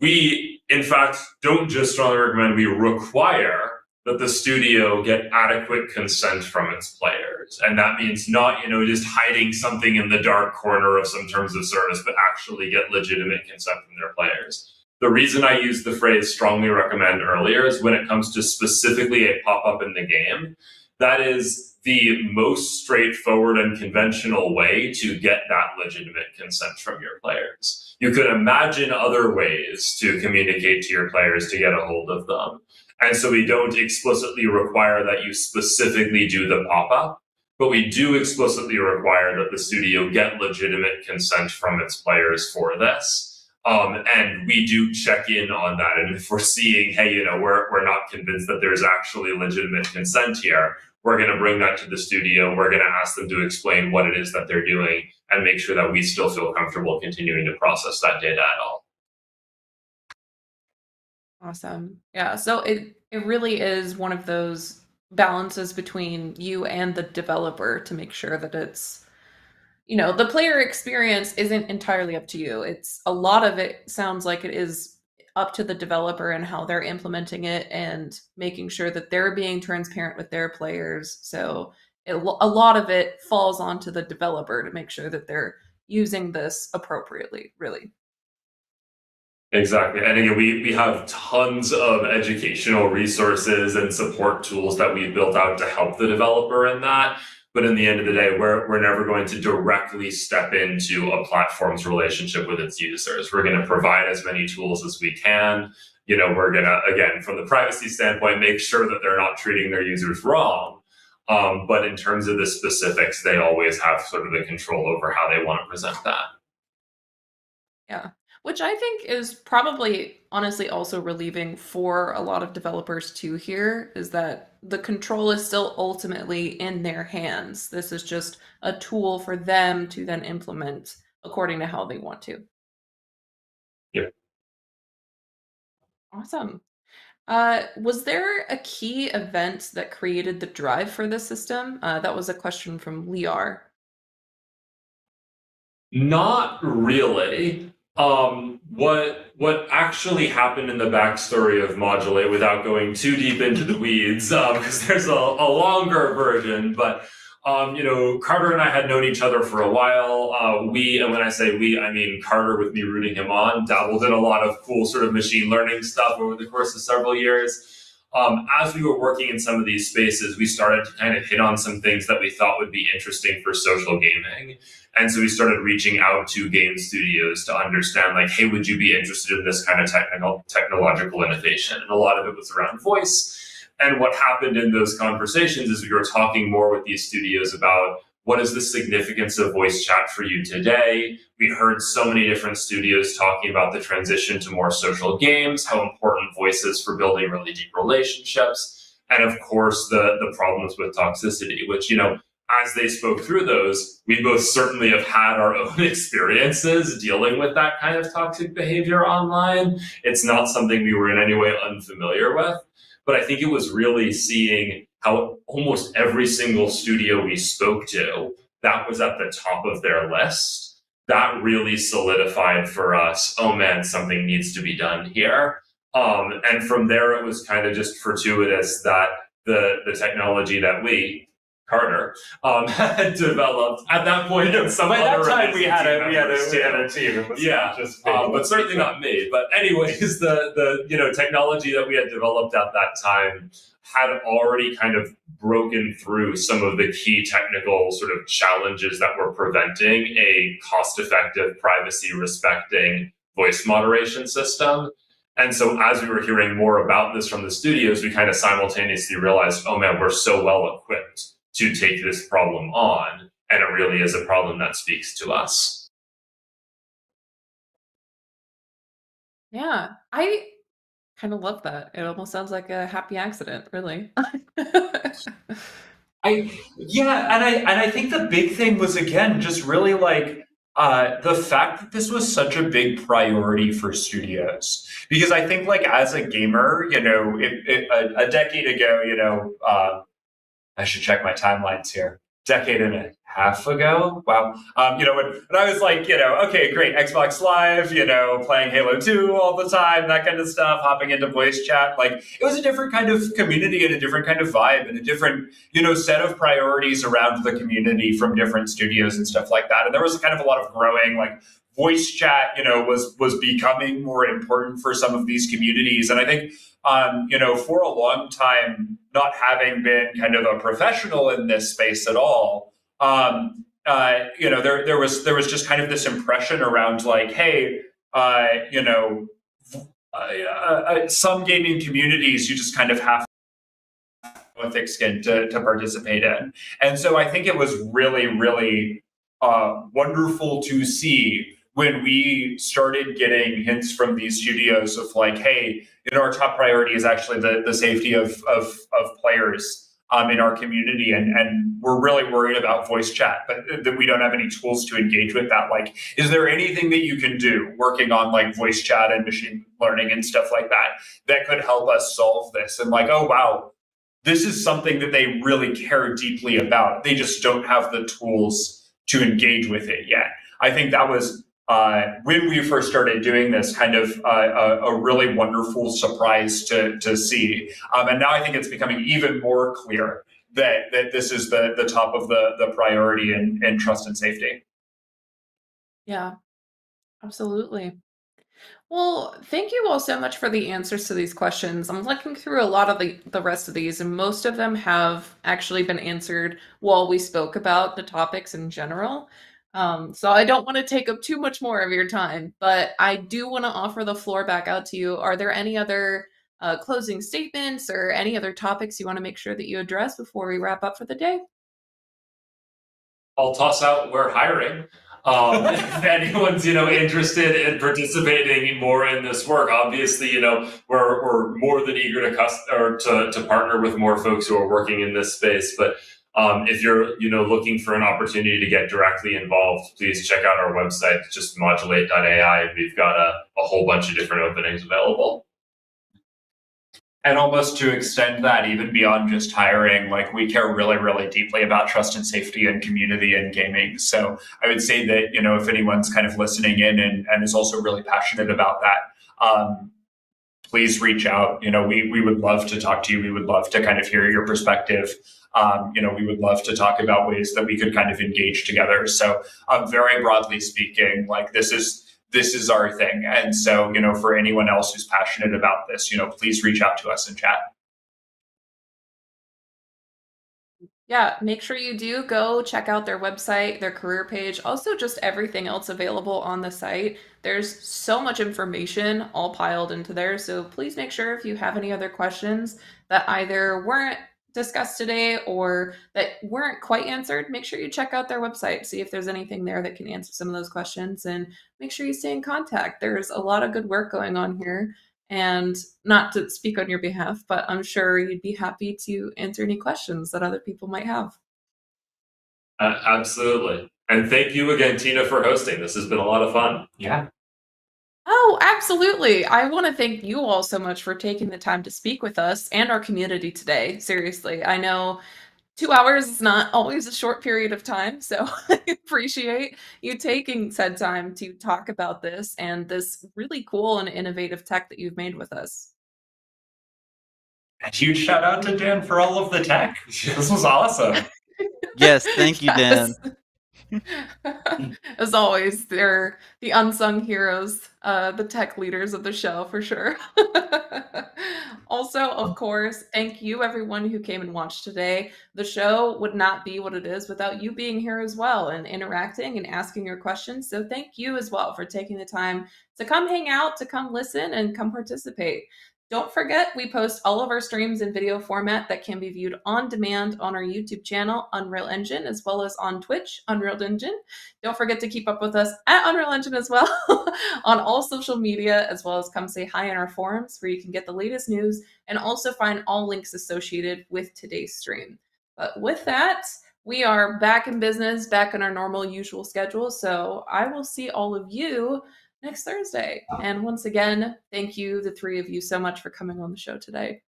we, in fact, don't just strongly recommend, we require that the studio get adequate consent from its players. And that means not, you know, just hiding something in the dark corner of some terms of service, but actually get legitimate consent from their players. The reason I used the phrase strongly recommend earlier is when it comes to specifically a pop-up in the game, that is the most straightforward and conventional way to get that legitimate consent from your players. You could imagine other ways to communicate to your players to get a hold of them. And so we don't explicitly require that you specifically do the pop-up, but we do explicitly require that the studio get legitimate consent from its players for this. And we do check in on that. And if we're seeing, hey, you know, we're not convinced that there's actually legitimate consent here, we're going to bring that to the studio. We're going to ask them to explain what it is that they're doing and make sure that we still feel comfortable continuing to process that data at all. Awesome. Yeah. So it really is one of those balances between you and the developer to make sure that it's, you know, the player experience isn't entirely up to you. It's a lot of it sounds like it is up to the developer and how they're implementing it and making sure that they're being transparent with their players. So a lot of it falls onto the developer to make sure that they're using this appropriately, really. Exactly. And again, we have tons of educational resources and support tools that we've built out to help the developer in that. But in the end of the day, we're never going to directly step into a platform's relationship with its users. We're going to provide as many tools as we can. You know, we're going to, again, from the privacy standpoint, make sure that they're not treating their users wrong. But in terms of the specifics, they always have sort of the control over how they want to present that. Yeah, which I think is probably honestly also relieving for a lot of developers to hear, is that the control is still ultimately in their hands. This is just a tool for them to then implement according to how they want to. Yeah. Awesome. Was there a key event that created the drive for this system? That was a question from Liar. Not really. What actually happened in the backstory of Modulate, without going too deep into the weeds, because there's a longer version, but, you know, Carter and I had known each other for a while. We, and when I say we, I mean Carter with me rooting him on, dabbled in a lot of cool sort of machine learning stuff over the course of several years. As we were working in some of these spaces, we started to kind of hit on some things that we thought would be interesting for social gaming. And so we started reaching out to game studios to understand, like, hey, would you be interested in this kind of technological innovation? And a lot of it was around voice. And what happened in those conversations is we were talking more with these studios about, what is the significance of voice chat for you today? We heard so many different studios talking about the transition to more social games, how important voice is for building really deep relationships, and of course, the problems with toxicity, which, you know, as they spoke through those, we both certainly have had our own experiences dealing with that kind of toxic behavior online. It's not something we were in any way unfamiliar with, but I think it was really seeing how almost every single studio we spoke to, that was at the top of their list. That really solidified for us, oh man, something needs to be done here. And from there, it was kind of just fortuitous that the technology that we, Carter, had developed at that point. By that time, we had a team. It was but certainly not me. But anyways, the you know, technology that we had developed at that time had already kind of broken through some of the key technical sort of challenges that were preventing a cost-effective, privacy-respecting voice moderation system. And so as we were hearing more about this from the studios, we kind of simultaneously realized, oh man, we're so well equipped to take this problem on, and it really is a problem that speaks to us. Yeah, I kind of love that. It almost sounds like a happy accident, really. Yeah, and I think the big thing was, again, just really like the fact that this was such a big priority for studios, because I think, like, as a gamer, you know, a decade ago, you know, I should check my timelines here. Decade and a half ago, wow. You know, when I was like, you know, okay, great, Xbox Live, you know, playing Halo 2 all the time, that kind of stuff, hopping into voice chat, like, it was a different kind of community and a different kind of vibe and a different, you know, set of priorities around the community from different studios and stuff like that. And there was kind of a lot of growing, like, voice chat, you know, was becoming more important for some of these communities. And I think, you know, for a long time, not having been kind of a professional in this space at all, you know, there was just kind of this impression around like, hey, you know, some gaming communities, you just kind of have a thick skin to participate in. And so I think it was really, really wonderful to see when we started getting hints from these studios of like, hey, you know, our top priority is actually the safety of players in our community, and we're really worried about voice chat, but that we don't have any tools to engage with that. Like, is there anything that you can do working on like voice chat and machine learning and stuff like that that could help us solve this? And like, oh wow, this is something that they really care deeply about. They just don't have the tools to engage with it yet. I think that was, when we first started doing this, kind of a really wonderful surprise to see. And now I think it's becoming even more clear that this is the top of the priority in trust and safety. Yeah, absolutely. Well, thank you all so much for the answers to these questions. I'm looking through a lot of the rest of these, and most of them have actually been answered while we spoke about the topics in general. So I don't want to take up too much more of your time, but I do want to offer the floor back out to you. Are there any other closing statements or any other topics you want to make sure that you address before we wrap up for the day? I'll toss out, we're hiring. If anyone's, you know, interested in participating more in this work, obviously, you know, we're more than eager to partner with more folks who are working in this space, but if you're, you know, looking for an opportunity to get directly involved, please check out our website, just modulate.ai. We've got a whole bunch of different openings available. And almost to extend that even beyond just hiring, like, we care really, really deeply about trust and safety and community and gaming. So I would say that, you know, if anyone's kind of listening in and is also really passionate about that, please reach out. You know, we would love to talk to you. We would love to kind of hear your perspective. You know, we would love to talk about ways that we could kind of engage together. So very broadly speaking, like, this is our thing. And so, you know, for anyone else who's passionate about this, you know, please reach out to us and chat. Yeah, make sure you do go check out their website, their career page, also just everything else available on the site. There's so much information all piled into there. So please make sure if you have any other questions that either weren't discussed today or that weren't quite answered, make sure you check out their website, see if there's anything there that can answer some of those questions, and make sure you stay in contact. There's a lot of good work going on here, and not to speak on your behalf, but I'm sure you'd be happy to answer any questions that other people might have. Absolutely. And thank you again, Tina, for hosting. This has been a lot of fun. Yeah. Oh, absolutely. I want to thank you all so much for taking the time to speak with us and our community today. Seriously, I know 2 hours is not always a short period of time, so I appreciate you taking said time to talk about this and this really cool and innovative tech that you've made with us. A huge shout out to Dan for all of the tech. This was awesome. Yes, thank you, Dan. As always, they're the unsung heroes, the tech leaders of the show for sure. Also, of course, thank you everyone who came and watched today. The show would not be what it is without you being here as well and interacting and asking your questions. So thank you as well for taking the time to come hang out, to come listen, and come participate. Don't forget, we post all of our streams in video format that can be viewed on demand on our YouTube channel, Unreal Engine, as well as on Twitch, Unreal Engine. Don't forget to keep up with us at Unreal Engine as well on all social media, as well as come say hi in our forums where you can get the latest news and also find all links associated with today's stream. But with that, we are back in business, back in our normal usual schedule. So I will see all of you next Thursday. And once again, thank you, the three of you, so much for coming on the show today.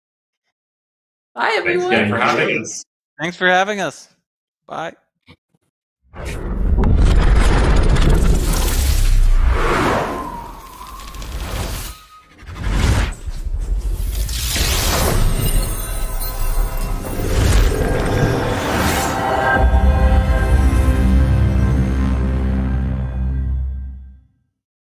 Bye, everyone. Thanks for having us. Bye.